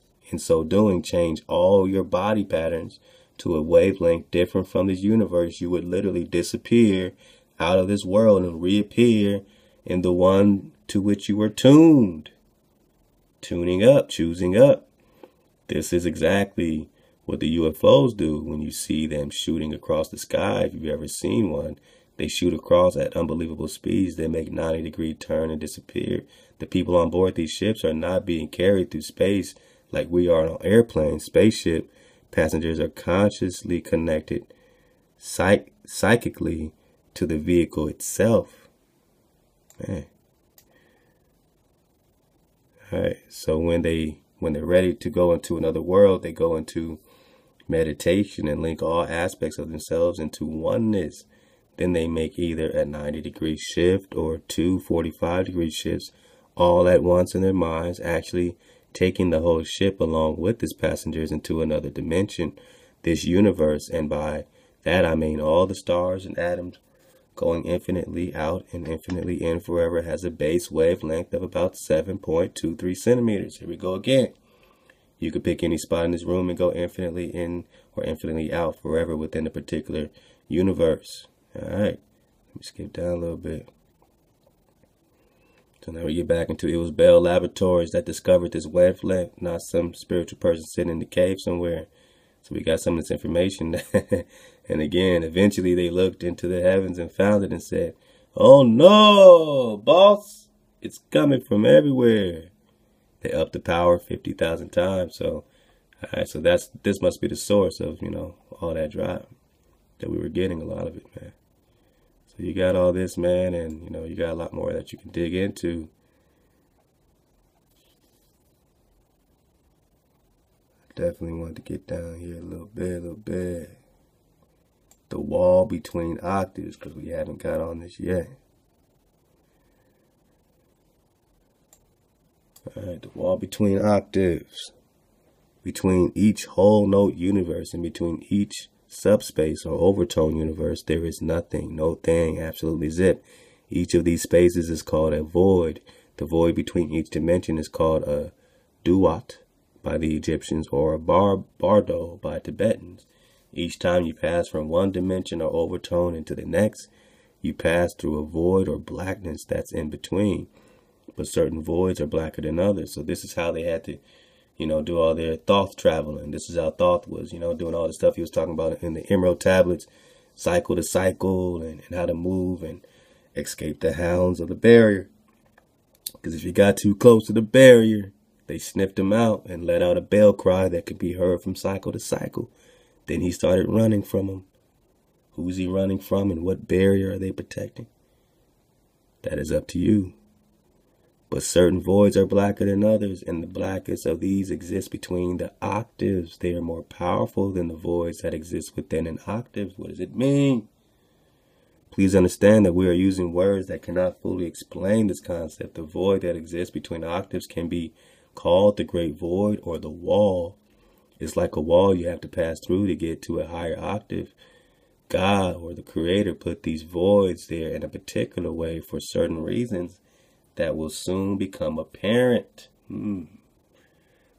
change all your body patterns to a wavelength different from this universe, you would literally disappear out of this world and reappear in the one to which you were tuned. Tuning up, choosing up. This is exactly what the UFOs do when you see them shooting across the sky. If you've ever seen one, they shoot across at unbelievable speeds. They make 90-degree turn and disappear. The people on board these ships are not being carried through space like we are on airplanes, spaceship. Passengers are consciously connected psychically to the vehicle itself. Man. All right. So when they're ready to go into another world, they go into meditation and link all aspects of themselves into oneness. Then they make either a 90-degree shift or two 45-degree shifts all at once in their minds, actually taking the whole ship along with its passengers into another dimension, this universe. And by that, I mean all the stars and atoms going infinitely out and infinitely in forever has a base wavelength of about 7.23 centimeters. Here we go again. You could pick any spot in this room and go infinitely in or infinitely out forever within a particular universe. All right, let me skip down a little bit. So now we get back into it was Bell Laboratories that discovered this wavelength, not some spiritual person sitting in the cave somewhere. So we got some of this information. And again, eventually they looked into the heavens and found it and said, "Oh no, boss, it's coming from everywhere." They upped the power 50,000 times. So, all right, so this must be the source of, you know, all that drop that we were getting, a lot of it, man. So you got all this, man, and, you know, you got a lot more that you can dig into. I definitely wanted to get down here a little bit. The wall between octaves, because we haven't got on this yet. All right, the wall between octaves. Between each whole note universe and between each subspace or overtone universe, there is nothing, no thing, absolutely zip. Each of these spaces is called a void. The void between each dimension is called a duat by the Egyptians or a bardo by Tibetans. Each time you pass from one dimension or overtone into the next, you pass through a void or blackness that's in between. But certain voids are blacker than others. So this is how they had to, you know, do all their Thoth traveling. This is how Thoth was, you know, doing all the stuff he was talking about in the Emerald Tablets, cycle to cycle, and how to move and escape the hounds of the barrier. Because if you got too close to the barrier, they sniffed him out and let out a bell cry that could be heard from cycle to cycle. Then he started running from him. Who's he running from, and what barrier are they protecting? That is up to you. But certain voids are blacker than others, and the blackest of these exist between the octaves. They are more powerful than the voids that exist within an octave. What does it mean? Please understand that we are using words that cannot fully explain this concept. The void that exists between octaves can be called the Great Void or the Wall. It's like a wall you have to pass through to get to a higher octave. God or the Creator put these voids there in a particular way for certain reasons that will soon become apparent.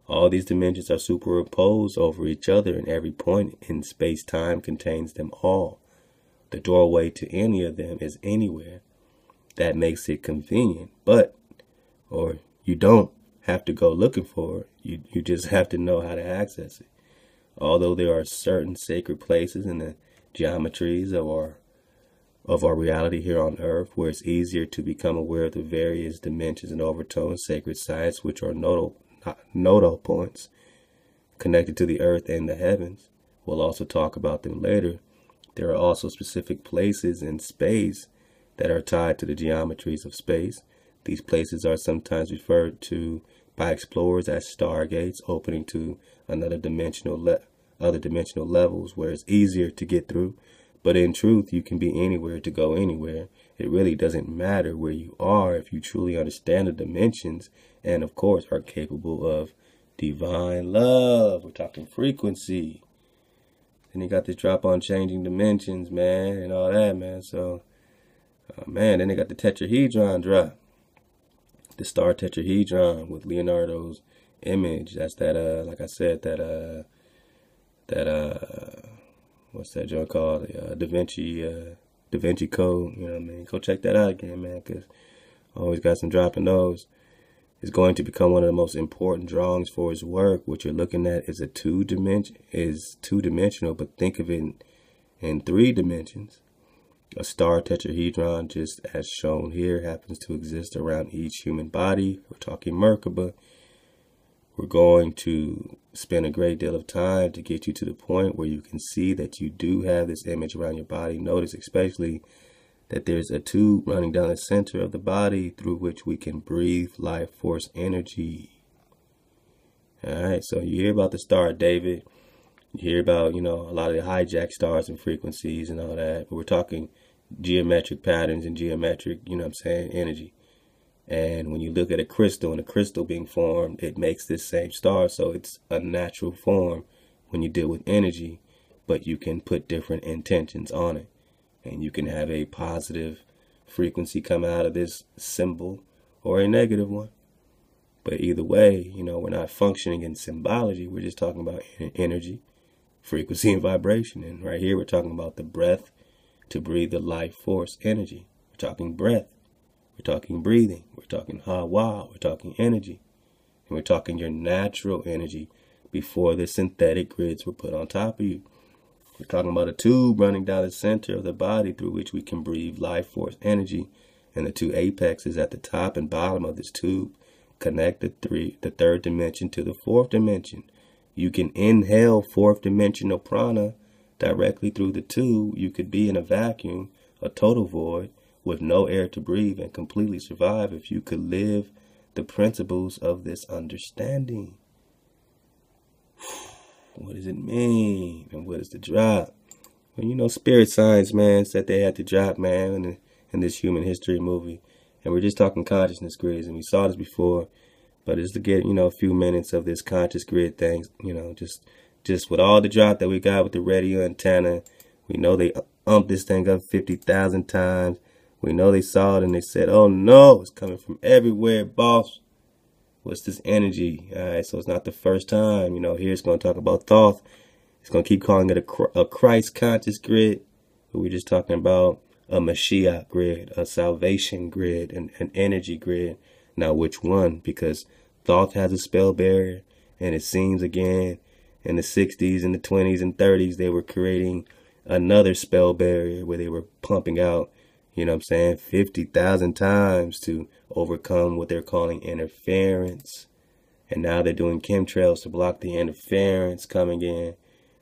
All these dimensions are superimposed over each other, and every point in space-time contains them all. The doorway to any of them is anywhere. That makes it convenient, or you don't have to go looking for it. You just have to know how to access it. Although there are certain sacred places in the geometries of our reality here on Earth, where it's easier to become aware of the various dimensions and overtones, sacred sites, which are nodal points connected to the Earth and the heavens. We'll also talk about them later. There are also specific places in space that are tied to the geometries of space. These places are sometimes referred to by explorers as stargates, opening to other dimensional levels where it's easier to get through. But in truth, you can be anywhere to go anywhere. It really doesn't matter where you are if you truly understand the dimensions and, of course, are capable of divine love. We're talking frequency. Then you got this drop on changing dimensions, man, and all that, man. So, man, then they got the tetrahedron drop. The star tetrahedron with Leonardo's image. That's that, like I said, what's that joint called? Da Vinci Code. You know what I mean? Go check that out again, man, because I always got some dropping those. It's going to become one of the most important drawings for his work. What you're looking at is two-dimensional, but think of it in three dimensions. A star tetrahedron, just as shown here, happens to exist around each human body. We're talking Merkaba. We're going to spend a great deal of time to get you to the point where you can see that you do have this image around your body. Notice especially that there's a tube running down the center of the body through which we can breathe life force energy. All right, so you hear about the star David. You hear about, you know, a lot of the hijacked stars and frequencies and all that. But we're talking geometric patterns and geometric, you know what I'm saying, energy. And when you look at a crystal and a crystal being formed, it makes this same star. So it's a natural form when you deal with energy, but you can put different intentions on it. And you can have a positive frequency come out of this symbol or a negative one. But either way, you know, we're not functioning in symbology. We're just talking about energy, frequency, and vibration. And right here, we're talking about the breath to breathe the life force energy. We're talking breath. We're talking breathing. We're talking hawa. We're talking energy. And we're talking your natural energy before the synthetic grids were put on top of you. We're talking about a tube running down the center of the body through which we can breathe life force energy. And the two apexes at the top and bottom of this tube connect the third dimension to the fourth dimension. You can inhale fourth dimensional prana directly through the tube. You could be in a vacuum, a total void, with no air to breathe and completely survive if you could live the principles of this understanding. What does it mean? And what is the drop? Well, you know, Spirit Science, man, said they had to drop, man, in this human history movie. And we're just talking consciousness grids, and we saw this before. But it's to get, you know, a few minutes of this conscious grid thing, you know, just with all the drop that we got with the radio antenna. We know they umped this thing up 50,000 times. We know they saw it, and they said, oh, no, it's coming from everywhere, boss. What's this energy? All right, so it's not the first time. You know, here it's going to talk about Thoth. It's going to keep calling it a Christ conscious grid. But we're just talking about a Mashiach grid, a salvation grid, an energy grid. Now, which one? Because Thoth has a spell barrier, and it seems again in the 60s and the 20s and 30s, they were creating another spell barrier where they were pumping out, you know what I'm saying, 50,000 times to overcome what they're calling interference. And now they're doing chemtrails to block the interference coming in,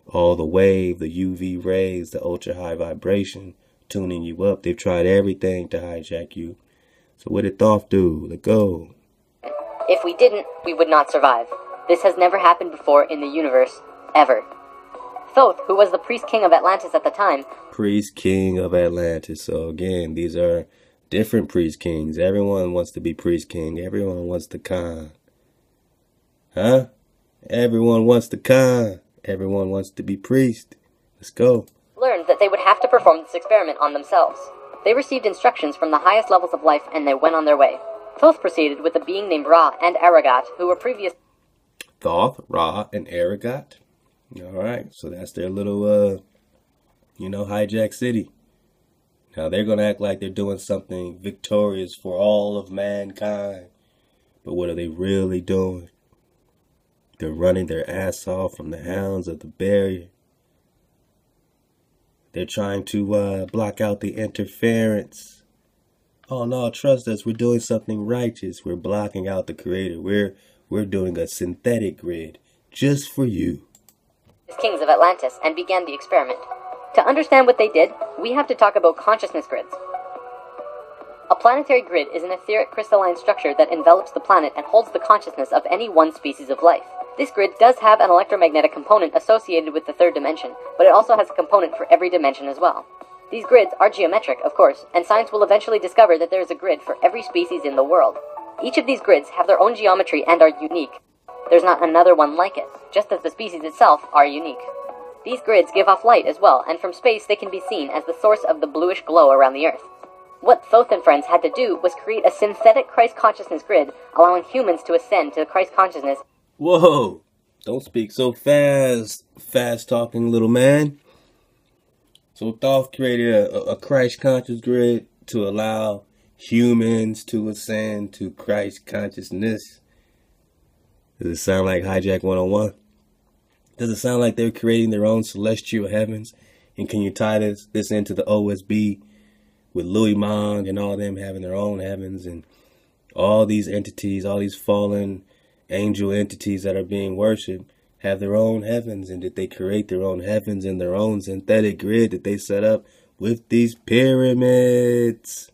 all the wave, the UV rays, the ultra high vibration, tuning you up. They've tried everything to hijack you. So what did Thoth do? Let go. If we didn't, we would not survive. This has never happened before in the universe, ever. Thoth, who was the priest king of Atlantis at the time. Priest king of Atlantis. So again, these are different priest kings. Everyone wants to be priest king. Everyone wants the Khan. Huh? Everyone wants the Khan. Everyone wants to be priest. Let's go. Learned that they would have to perform this experiment on themselves. They received instructions from the highest levels of life, and they went on their way. Thoth proceeded with a being named Ra and Aragat, who were previous... Thoth, Ra, and Aragat? All right, so that's their little, you know, hijack city. Now they're going to act like they're doing something victorious for all of mankind. But what are they really doing? They're running their ass off from the hounds of the barrier. They're trying to block out the interference. Oh no, trust us, we're doing something righteous. We're blocking out the creator. We're doing a synthetic grid just for you. Kings of Atlantis and began the experiment. To understand what they did, we have to talk about consciousness grids. A planetary grid is an etheric crystalline structure that envelops the planet and holds the consciousness of any one species of life. This grid does have an electromagnetic component associated with the third dimension, but it also has a component for every dimension as well. These grids are geometric, of course, and science will eventually discover that there is a grid for every species in the world. Each of these grids have their own geometry and are unique. There's not another one like it, just as the species itself are unique. These grids give off light as well, and from space they can be seen as the source of the bluish glow around the Earth. What Thoth and friends had to do was create a synthetic Christ consciousness grid, allowing humans to ascend to Christ consciousness. Whoa! Don't speak so fast, fast-talking little man. So Thoth created a Christ conscious grid to allow humans to ascend to Christ consciousness. Does it sound like Hijack 101? Does it sound like they're creating their own celestial heavens? And can you tie this into the OSB with Louis Monk and all them having their own heavens and all these entities, all these fallen angel entities that are being worshipped have their own heavens? And did they create their own heavens in their own synthetic grid that they set up with these pyramids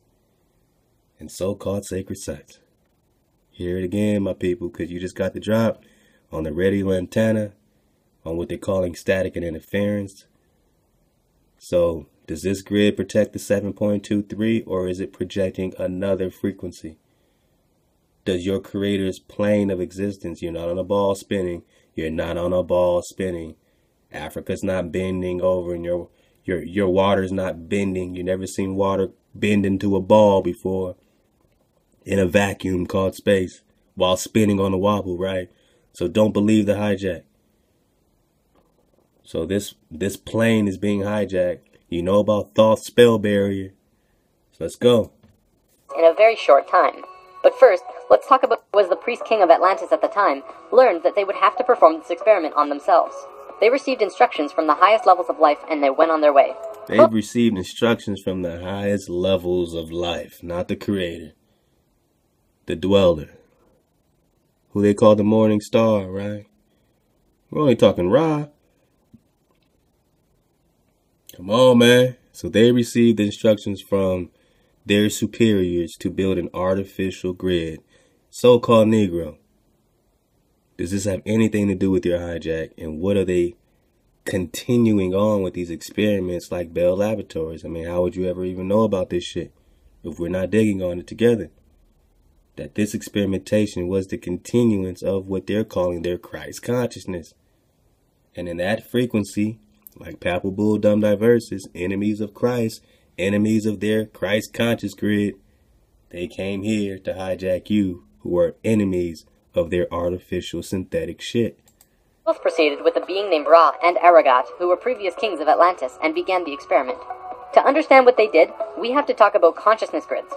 and so-called sacred sites. Hear it again, my people, because you just got the drop on the radio antenna, on what they're calling static and interference. So, does this grid protect the 7.23, or is it projecting another frequency? Does your creator's plane of existence, you're not on a ball spinning, you're not on a ball spinning, Africa's not bending over, and your water's not bending, you never seen water bend into a ball before, in a vacuum called space, while spinning on a wobble, right? So don't believe the hijack. So this plane is being hijacked. You know about Thought Spell Barrier. So let's go. In a very short time. But first, let's talk about was the priest king of Atlantis at the time learned that they would have to perform this experiment on themselves. They received instructions from the highest levels of life and they went on their way. They've received instructions from the highest levels of life, not the creator. The dweller. Who they call the morning star, right? We're only talking Ra. Come on, man. So they received instructions from their superiors to build an artificial grid. So-called Negro. Does this have anything to do with your hijack? And what are they continuing on with these experiments like Bell Laboratories? I mean, how would you ever even know about this shit if we're not digging on it together? That this experimentation was the continuance of what they're calling their Christ consciousness. And in that frequency, like Papal Bull Dumb Diverses, enemies of Christ, enemies of their Christ conscious grid, they came here to hijack you, who are enemies of their artificial synthetic shit. Both proceeded with a being named Ra and Aragat, who were previous kings of Atlantis, and began the experiment. To understand what they did, we have to talk about consciousness grids.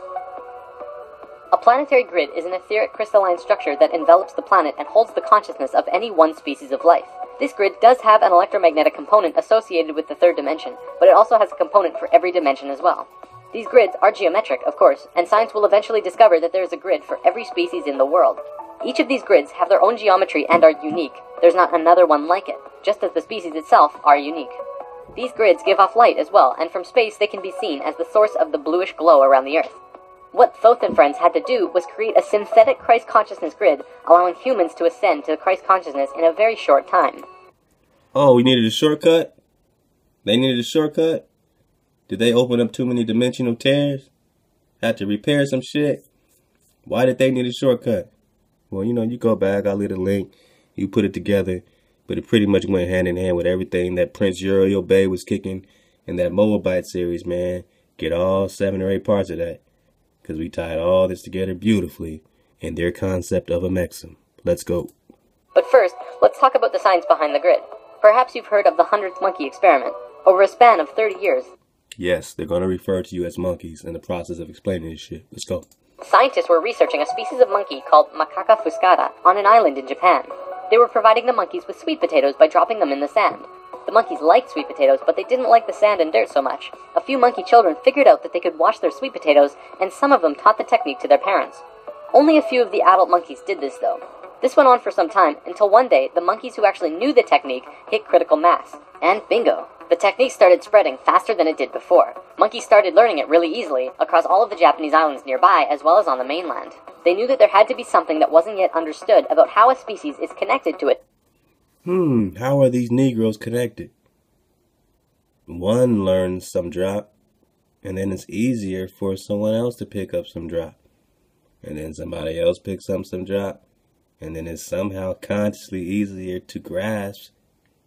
A planetary grid is an etheric crystalline structure that envelops the planet and holds the consciousness of any one species of life. This grid does have an electromagnetic component associated with the third dimension, but it also has a component for every dimension as well. These grids are geometric, of course, and science will eventually discover that there is a grid for every species in the world. Each of these grids have their own geometry and are unique. There's not another one like it, just as the species itself are unique. These grids give off light as well, and from space they can be seen as the source of the bluish glow around the Earth. What Thoth and friends had to do was create a synthetic Christ consciousness grid, allowing humans to ascend to Christ consciousness in a very short time. Oh, we needed a shortcut? They needed a shortcut? Did they open up too many dimensional tears? Had to repair some shit? Why did they need a shortcut? Well, you know, you go back, I'll leave a link, you put it together, but it pretty much went hand in hand with everything that Prince Uriel Bay was kicking in that Moabite series, man. Get all 7 or 8 parts of that. Because we tied all this together beautifully in their concept of a maxim. Let's go. But first, let's talk about the science behind the grid. Perhaps you've heard of the 100th monkey experiment. Over a span of 30 years. Yes, they're going to refer to you as monkeys in the process of explaining this shit. Let's go. Scientists were researching a species of monkey called Macaca fuscata on an island in Japan. They were providing the monkeys with sweet potatoes by dropping them in the sand. The monkeys liked sweet potatoes, but they didn't like the sand and dirt so much. A few monkey children figured out that they could wash their sweet potatoes, and some of them taught the technique to their parents. Only a few of the adult monkeys did this, though. This went on for some time, until one day, the monkeys who actually knew the technique hit critical mass. And bingo! The technique started spreading faster than it did before. Monkeys started learning it really easily, across all of the Japanese islands nearby, as well as on the mainland. They knew that there had to be something that wasn't yet understood about how a species is connected to it. How are these Negroes connected? One learns some drop, and then it's easier for someone else to pick up some drop. And then somebody else picks up some drop, and then it's somehow consciously easier to grasp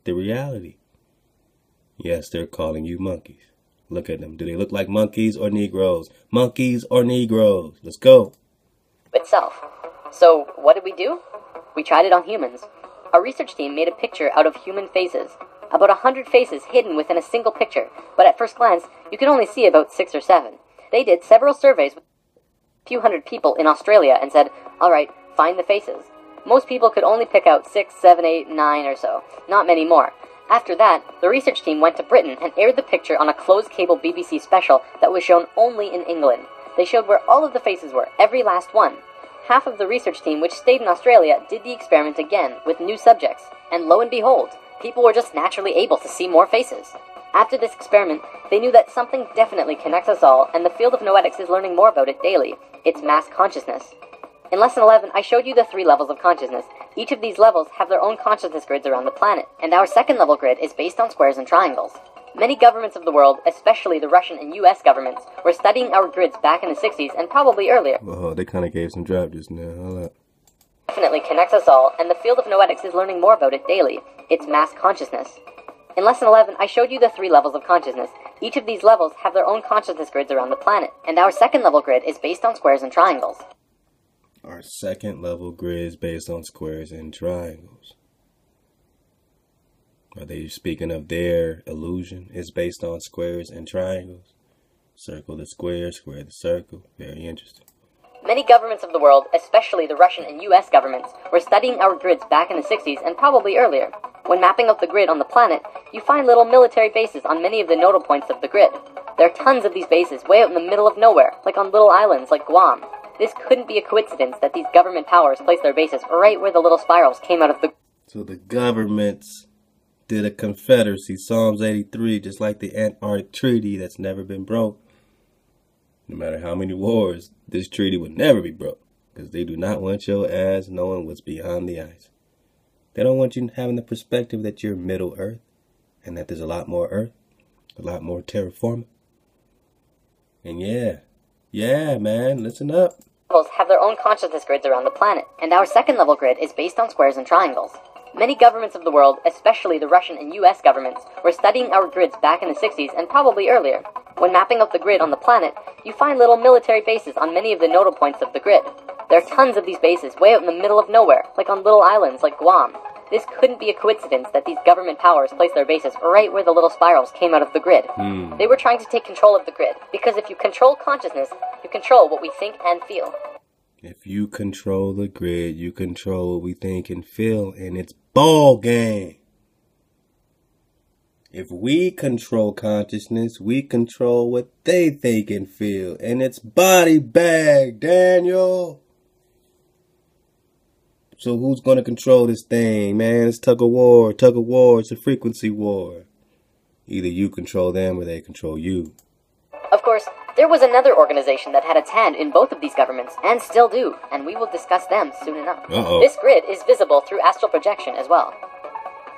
the reality. Yes, they're calling you monkeys. Look at them. Do they look like monkeys or Negroes? Monkeys or Negroes? Let's go. Itself. So, what did we do? We tried it on humans. Our research team made a picture out of human faces. About 100 faces hidden within a single picture, but at first glance, you could only see about 6 or 7. They did several surveys with a few hundred people in Australia and said, alright, find the faces. Most people could only pick out 6, 7, 8, 9 or so. Not many more. After that, the research team went to Britain and aired the picture on a closed cable BBC special that was shown only in England. They showed where all of the faces were, every last one. Half of the research team, which stayed in Australia, did the experiment again with new subjects. And lo and behold, people were just naturally able to see more faces. After this experiment, they knew that something definitely connects us all, and the field of noetics is learning more about it daily. It's mass consciousness. In Lesson 11, I showed you the 3 levels of consciousness. Each of these levels have their own consciousness grids around the planet, and our second level grid is based on squares and triangles. Many governments of the world, especially the Russian and US governments, were studying our grids back in the 60s and probably earlier. Oh, they kind of gave some drive just now. Hold up. Definitely connects us all, and the field of noetics is learning more about it daily. It's mass consciousness. In Lesson 11, I showed you the 3 levels of consciousness. Each of these levels have their own consciousness grids around the planet, and our second level grid is based on squares and triangles. Our second level grid is based on squares and triangles. Are they speaking of their illusion? It's based on squares and triangles. Circle the square the circle. Very interesting. Many governments of the world, especially the Russian and US governments, were studying our grids back in the 60s and probably earlier. When mapping out the grid on the planet, you find little military bases on many of the nodal points of the grid. There are tons of these bases way out in the middle of nowhere, like on little islands like Guam. This couldn't be a coincidence that these government powers placed their bases right where the little spirals came out of the... So the governments did a confederacy, Psalms 83, just like the Antarctic Treaty that's never been broke. No matter how many wars, this treaty would never be broke, because they do not want your ass knowing what's beyond the ice. They don't want you having the perspective that you're Middle Earth, and that there's a lot more Earth, a lot more terraforming. And yeah, man, listen up. Levels have their own consciousness grids around the planet, and our second level grid is based on squares and triangles. Many governments of the world, especially the Russian and US governments, were studying our grids back in the 60s and probably earlier. When mapping out the grid on the planet, you find little military bases on many of the nodal points of the grid. There are tons of these bases way out in the middle of nowhere, like on little islands like Guam. This couldn't be a coincidence that these government powers placed their bases right where the little spirals came out of the grid. They were trying to take control of the grid, because if you control consciousness, you control what we think and feel. If you control the grid, you control what we think and feel, and it's ball game. If we control consciousness, we control what they think and feel, and it's body bag, Daniel. So who's going to control this thing, man? It's tug of war, it's a frequency war. Either you control them or they control you. Of course, there was another organization that had its hand in both of these governments, and still do, and we will discuss them soon enough. Uh-oh. This grid is visible through astral projection as well.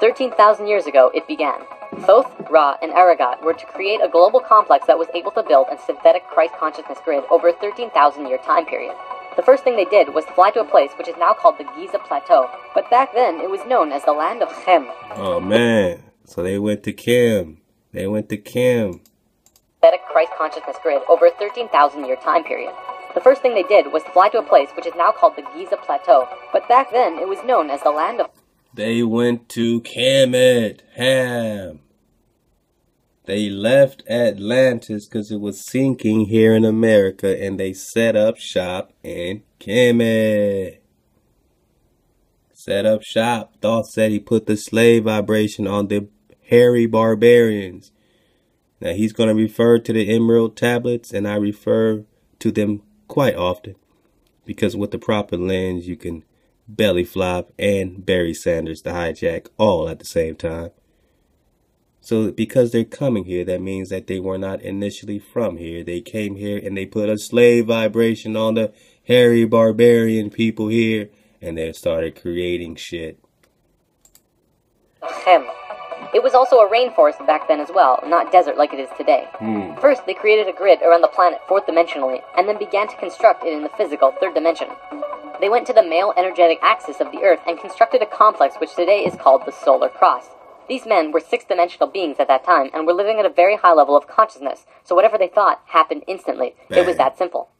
13,000 years ago, it began. Thoth, Ra, and Aragat were to create a global complex that was able to build a synthetic Christ consciousness grid over a 13,000-year time period. The first thing they did was fly to a place which is now called the Giza Plateau, but back then it was known as the land of Kemet. Oh, man. So they went to Kemet. Christ consciousness grid over a 13,000-year time period. The first thing they did was to fly to a place which is now called the Giza Plateau, but back then it was known as the land of... They went to Kemet, Ham. They left Atlantis because it was sinking here in America, and they set up shop in Kemet. Set up shop. Thoth said he put the slave vibration on the hairy barbarians. Now, he's going to refer to the Emerald Tablets, and I refer to them quite often, because with the proper lens, you can belly flop and Barry Sanders the hijack all at the same time. So because they're coming here, that means that they were not initially from here. They came here and they put a slave vibration on the hairy barbarian people here, and they started creating shit. It was also a rainforest back then as well, not desert like it is today. First, they created a grid around the planet fourth-dimensionally, and then began to construct it in the physical third dimension. They went to the male energetic axis of the Earth and constructed a complex which today is called the Solar Cross. These men were six-dimensional beings at that time, and were living at a very high level of consciousness, so whatever they thought happened instantly. Bang. It was that simple.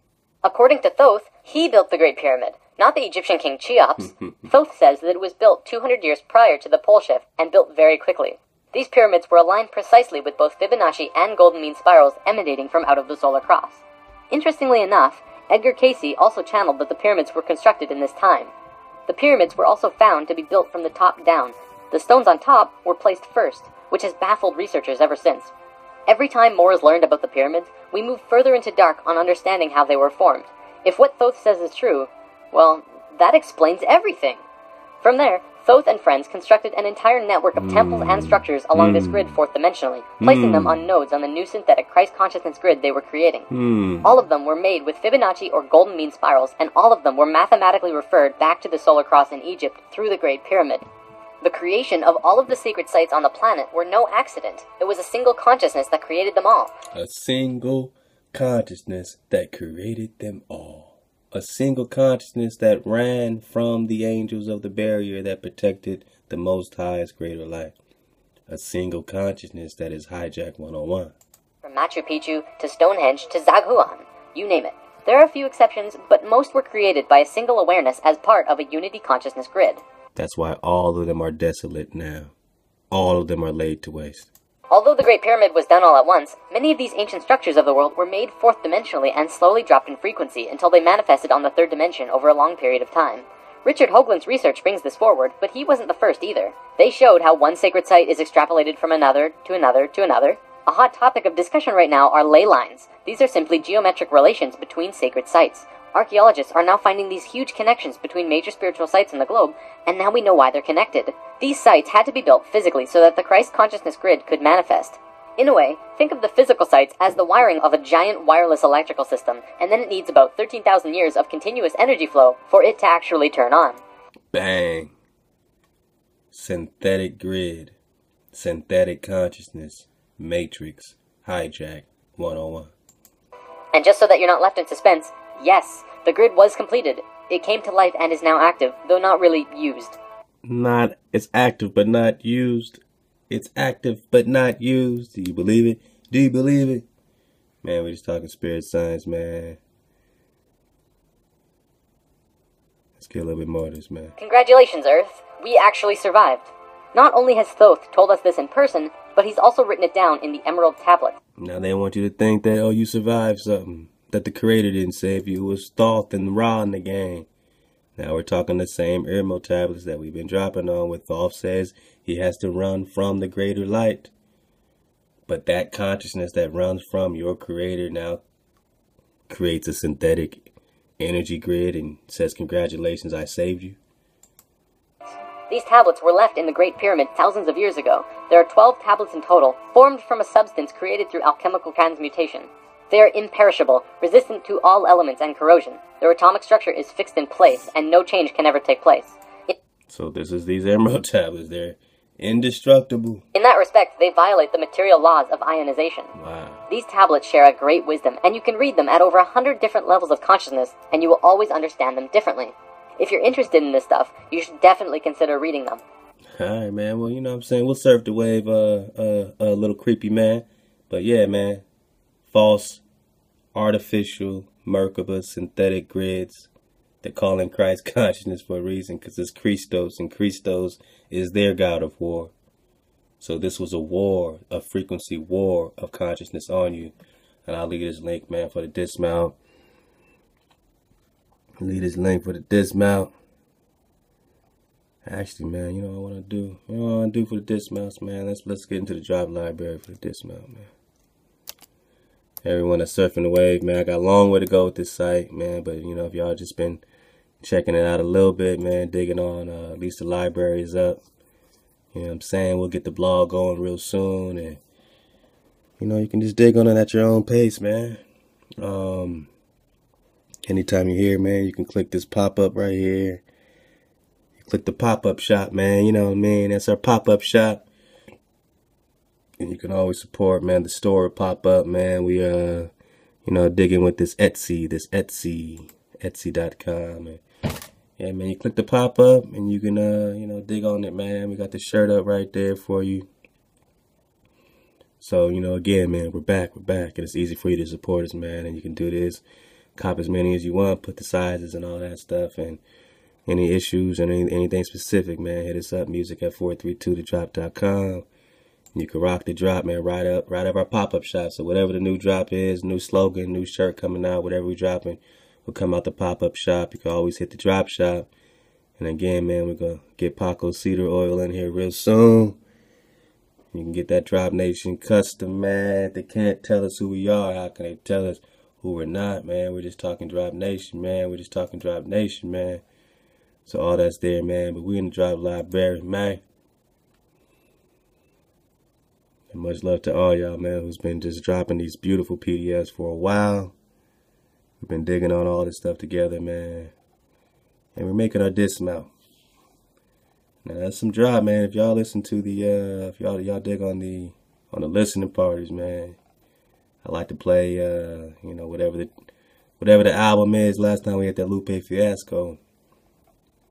According to Thoth, he built the Great Pyramid, not the Egyptian king Cheops. Thoth says that it was built 200 years prior to the pole shift and built very quickly. These pyramids were aligned precisely with both Fibonacci and golden mean spirals emanating from out of the Solar Cross. Interestingly enough, Edgar Cayce also channeled that the pyramids were constructed in this time. The pyramids were also found to be built from the top down. The stones on top were placed first, which has baffled researchers ever since. Every time more is learned about the pyramids, we move further into dark on understanding how they were formed. If what Thoth says is true, well, that explains everything. From there, Thoth and friends constructed an entire network of temples and structures along this grid fourth-dimensionally, placing them on nodes on the new synthetic Christ consciousness grid they were creating. All of them were made with Fibonacci or golden mean spirals, and all of them were mathematically referred back to the solar cross in Egypt through the Great Pyramid. The creation of all of the secret sites on the planet were no accident. It was a single consciousness that created them all. A single consciousness that created them all. A single consciousness that ran from the angels of the barrier that protected the Most High's greater light. A single consciousness that is Hijack 101. From Machu Picchu to Stonehenge to Zaghuan, you name it. There are a few exceptions, but most were created by a single awareness as part of a unity consciousness grid. That's why all of them are desolate now. All of them are laid to waste. Although the Great Pyramid was done all at once, many of these ancient structures of the world were made fourth-dimensionally and slowly dropped in frequency until they manifested on the third dimension over a long period of time. Richard Hoagland's research brings this forward, but he wasn't the first either. They showed how one sacred site is extrapolated from another to another to another. A hot topic of discussion right now are ley lines. These are simply geometric relations between sacred sites. Archaeologists are now finding these huge connections between major spiritual sites on the globe, and now we know why they're connected. These sites had to be built physically so that the Christ consciousness grid could manifest. In a way, think of the physical sites as the wiring of a giant wireless electrical system, and then it needs about 13,000 years of continuous energy flow for it to actually turn on. Bang. Synthetic grid. Synthetic consciousness. Matrix. Hijack 101. And just so that you're not left in suspense, yes, the grid was completed. It came to life and is now active, though not really used. It's active but not used. It's active but not used. Do you believe it? Do you believe it? Man, we're just talking spirit science, man. Let's get a little bit more of this, man. Congratulations, Earth. We actually survived. Not only has Thoth told us this in person, but he's also written it down in the Emerald Tablet. Now they want you to think that, oh, you survived something. That the creator didn't save you. It was Thoth and Ra in the game. Now we're talking the same Emerald Tablets that we've been dropping on, where Thoth says he has to run from the greater light. But that consciousness that runs from your creator now creates a synthetic energy grid and says, congratulations, I saved you. These tablets were left in the Great Pyramid thousands of years ago. There are 12 tablets in total, formed from a substance created through alchemical transmutation. They are imperishable, resistant to all elements and corrosion. Their atomic structure is fixed in place, and no change can ever take place. So this is these Emerald Tablets. They're indestructible. In that respect, they violate the material laws of ionization. Wow. These tablets share a great wisdom, and you can read them at over 100 different levels of consciousness, and you will always understand them differently. If you're interested in this stuff, you should definitely consider reading them. All right, man. Well, you know what I'm saying? We'll surf the wave, a little creepy, man. But yeah, man. False, artificial, Merkaba, synthetic grids. They're calling Christ consciousness for a reason, because it's Christos, and Christos is their god of war. So this was a war, a frequency war of consciousness on you. And I'll leave this link, man, for the dismount. Actually, man, you know what I want to do? You know what I want to do for the dismounts, man? Let's get into the drop library for the dismount, man. Everyone that's surfing the wave, man, I got a long way to go with this site, man, but, you know, if y'all just been checking it out a little bit, man, digging on, at least the library is up, you know what I'm saying, we'll get the blog going real soon, and, you know, you can just dig on it at your own pace, man. Anytime you're here, man, you can click this pop-up right here, you click the pop-up shop, man, you know what I mean, that's our pop-up shop. And you can always support, man, the store will pop up, man. We, you know, digging with this Etsy, Etsy.com. And, yeah, man, you click the pop-up and you can, you know, dig on it, man. We got the shirt up right there for you. So, you know, again, man, we're back. And it's easy for you to support us, man. And you can do this, cop as many as you want, put the sizes and all that stuff. And any issues and anything specific, man, hit us up, music@432thedrop.com. You can rock the drop, man, right up our pop-up shop. So whatever the new drop is, new slogan, new shirt coming out, whatever we're dropping, will come out the pop-up shop. You can always hit the drop shop. And again, man, we're going to get Paco Cedar Oil in here real soon. You can get that Drop Nation custom, man. If they can't tell us who we are, how can they tell us who we're not, man? We're just talking Drop Nation, man. So all that's there, man. But we're in the Drop Library, man. And much love to all y'all, man, who's been just dropping these beautiful PDFs for a while. We've been digging on all this stuff together, man. And we're making our dismount. Now that's some drop, man. If y'all listen to the if y'all dig on the listening parties, man. I like to play you know, whatever the album is. Last time we had that Lupe Fiasco.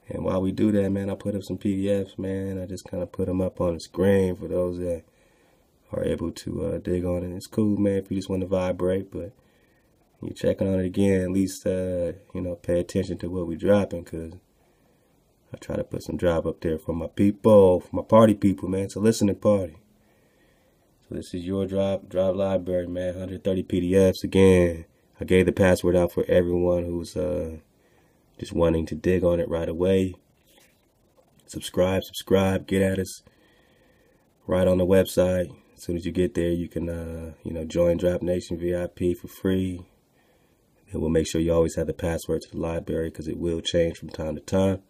And while we do that, man, I put up some PDFs, man. I just kind of put them up on the screen for those that are able to dig on it. It's cool, man, if you just want to vibrate, but you're checking on it again, at least you know, pay attention to what we're dropping, because I try to put some drop up there for my people, for my party people, man. It's a listening party. So this is your drop library, man. 130 PDFs. Again, I gave the password out for everyone who's just wanting to dig on it right away. Subscribe, get at us right on the website. As soon as you get there, you can you know, join Drop Nation VIP for free. And we'll make sure you always have the password to the library, because it will change from time to time.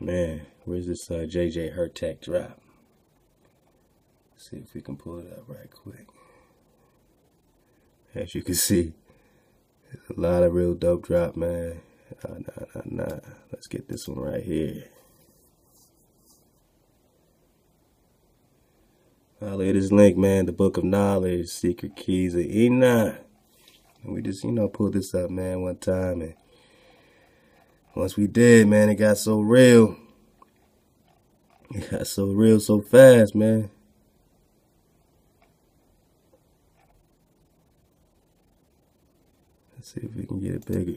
Man, where's this JJ Hertek drop? Let's see if we can pull it up right quick. As you can see, there's a lot of real dope drop, man. Nah. Let's get this one right here. I'll leave this link, man. The Book of Knowledge, Secret Keys of Enoch. And we just, you know, pulled this up, man, one time, and once we did, man, it got so real. It got so real so fast, man. Let's see if we can get it bigger.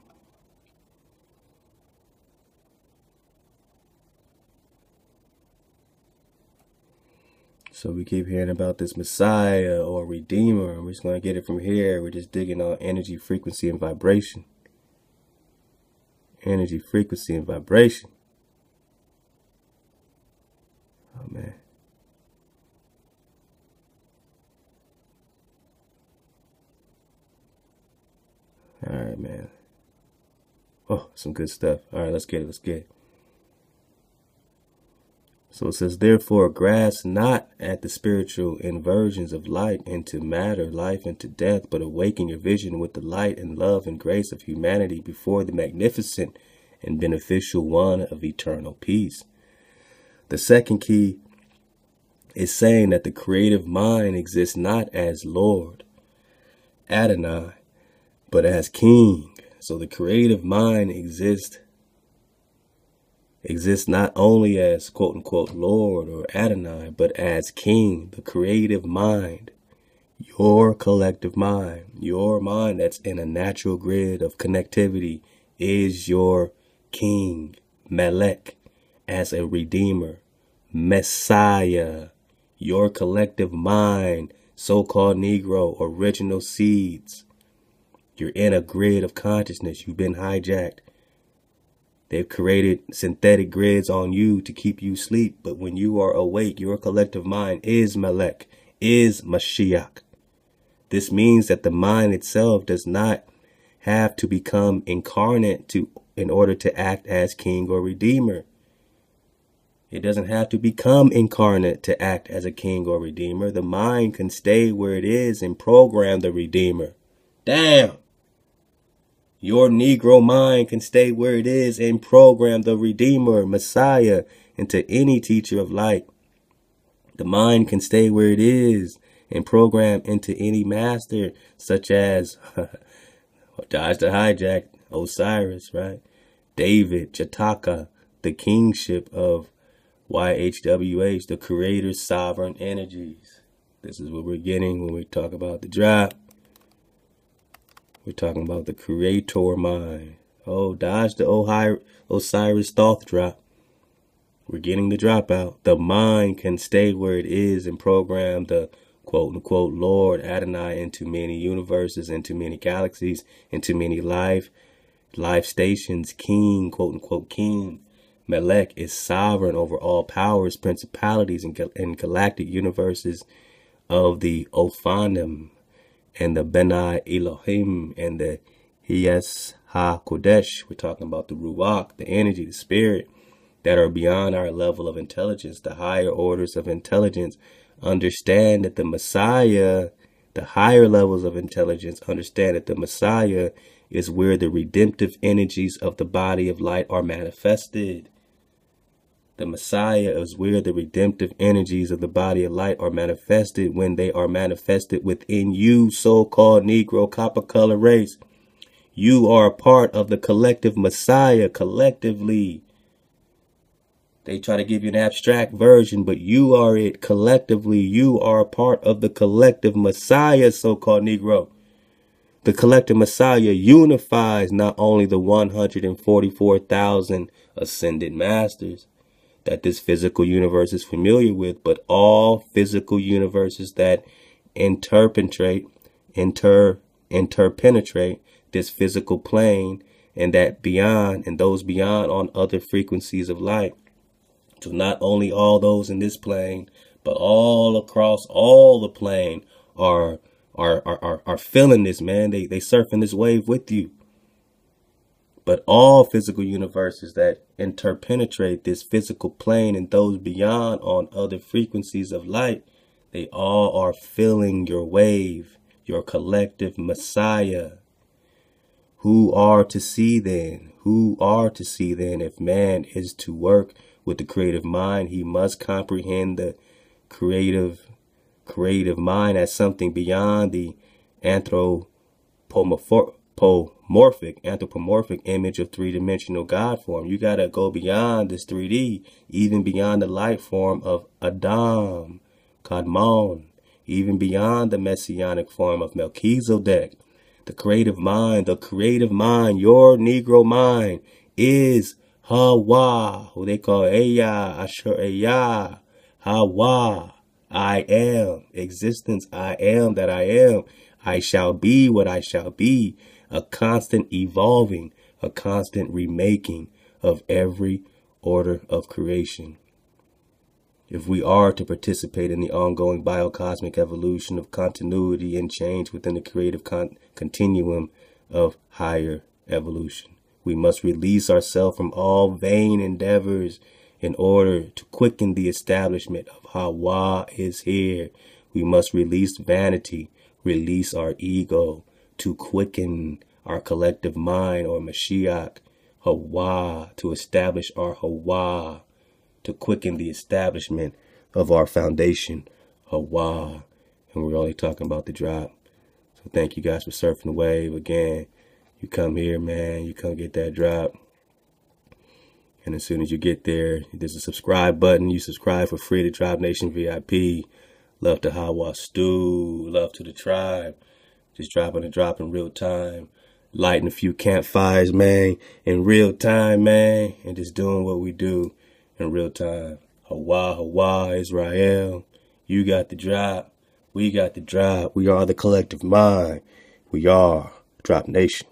So we keep hearing about this Messiah or Redeemer, and we're just going to get it from here. We're just digging on energy, frequency, and vibration. Energy, frequency, and vibration. Oh, man. All right, man. Oh, some good stuff. All right, let's get it. So it says, therefore, grasp not at the spiritual inversions of light into matter, life into death, but awaken your vision with the light and love and grace of humanity before the magnificent and beneficial one of eternal peace. The second key is saying that the creative mind exists not as Lord, Adonai, but as king. So the creative mind exists not only as quote unquote Lord or Adonai, but as king. The creative mind, your collective mind, your mind that's in a natural grid of connectivity, is your king, Melech, as a redeemer, Messiah. Your collective mind, so-called Negro, original seeds. You're in a grid of consciousness. You've been hijacked. They've created synthetic grids on you to keep you asleep. But when you are awake, your collective mind is Melech, is Mashiach. This means that the mind itself does not have to become incarnate in order to act as king or redeemer. It doesn't have to become incarnate to act as a king or redeemer. The mind can stay where it is and program the redeemer. Damn. Your Negro mind can stay where it is and program the Redeemer, Messiah, into any teacher of light. The mind can stay where it is and program into any master, such as Dodge the Hijack, Osiris, right? David, Jataka, the kingship of YHWH, the creator's sovereign energies. This is what we're getting when we talk about the drop. We're talking about the creator mind. Oh, dodge the Osiris Thoth drop. We're getting the dropout. The mind can stay where it is and program the quote-unquote Lord Adonai into many universes, into many galaxies, into many life stations. King, quote-unquote king, Melech is sovereign over all powers, principalities, and galactic universes of the Ophanim and the Benai Elohim and the Hiyas HaKodesh. We're talking about the Ruach, the energy, the spirit, that are beyond our level of intelligence. The higher orders of intelligence understand that the Messiah, the higher levels of intelligence understand that the Messiah is where the redemptive energies of the body of light are manifested. The Messiah is where the redemptive energies of the body of light are manifested when they are manifested within you, so-called Negro, copper-color race. You are a part of the collective Messiah, collectively. They try to give you an abstract version, but you are it collectively. You are a part of the collective Messiah, so-called Negro. The collective Messiah unifies not only the 144,000 ascended masters that this physical universe is familiar with, but all physical universes that interpenetrate this physical plane and that beyond, and those beyond on other frequencies of light. So not only all those in this plane, but all across all the plane are feeling this, man. They surfing this wave with you. But all physical universes that interpenetrate this physical plane and those beyond on other frequencies of light, they all are feeling your wave, your collective Messiah. Who are to see then? Who are to see then? If man is to work with the creative mind, he must comprehend the creative mind as something beyond the anthropomorphic image of three-dimensional God form. You gotta go beyond this 3D, even beyond the light form of Adam, Kadmon, even beyond the messianic form of Melchizedek. The creative mind, your Negro mind is Hawa, who they call Ayah, Asher Ayah, Hawa, I am, existence, I am that I am, I shall be what I shall be, a constant evolving, a constant remaking of every order of creation. If we are to participate in the ongoing biocosmic evolution of continuity and change within the creative continuum of higher evolution, we must release ourselves from all vain endeavors in order to quicken the establishment of Hawa is here. We must release vanity, release our ego to quicken our collective mind or Mashiach, Hawa, to establish our Hawa, to quicken the establishment of our foundation, Hawa. And we're only talking about the drop. So thank you guys for surfing the wave again. You come here, man, you come get that drop. And as soon as you get there, there's a subscribe button. You subscribe for free to Drop Nation VIP. Love to Hawa Stew, love to the tribe. Just dropping a drop in real time. Lighting a few campfires, man, in real time, man. And just doing what we do in real time. Hawa, Hawa, Israel. You got the drop. We got the drop. We are the collective mind. We are Drop Nation.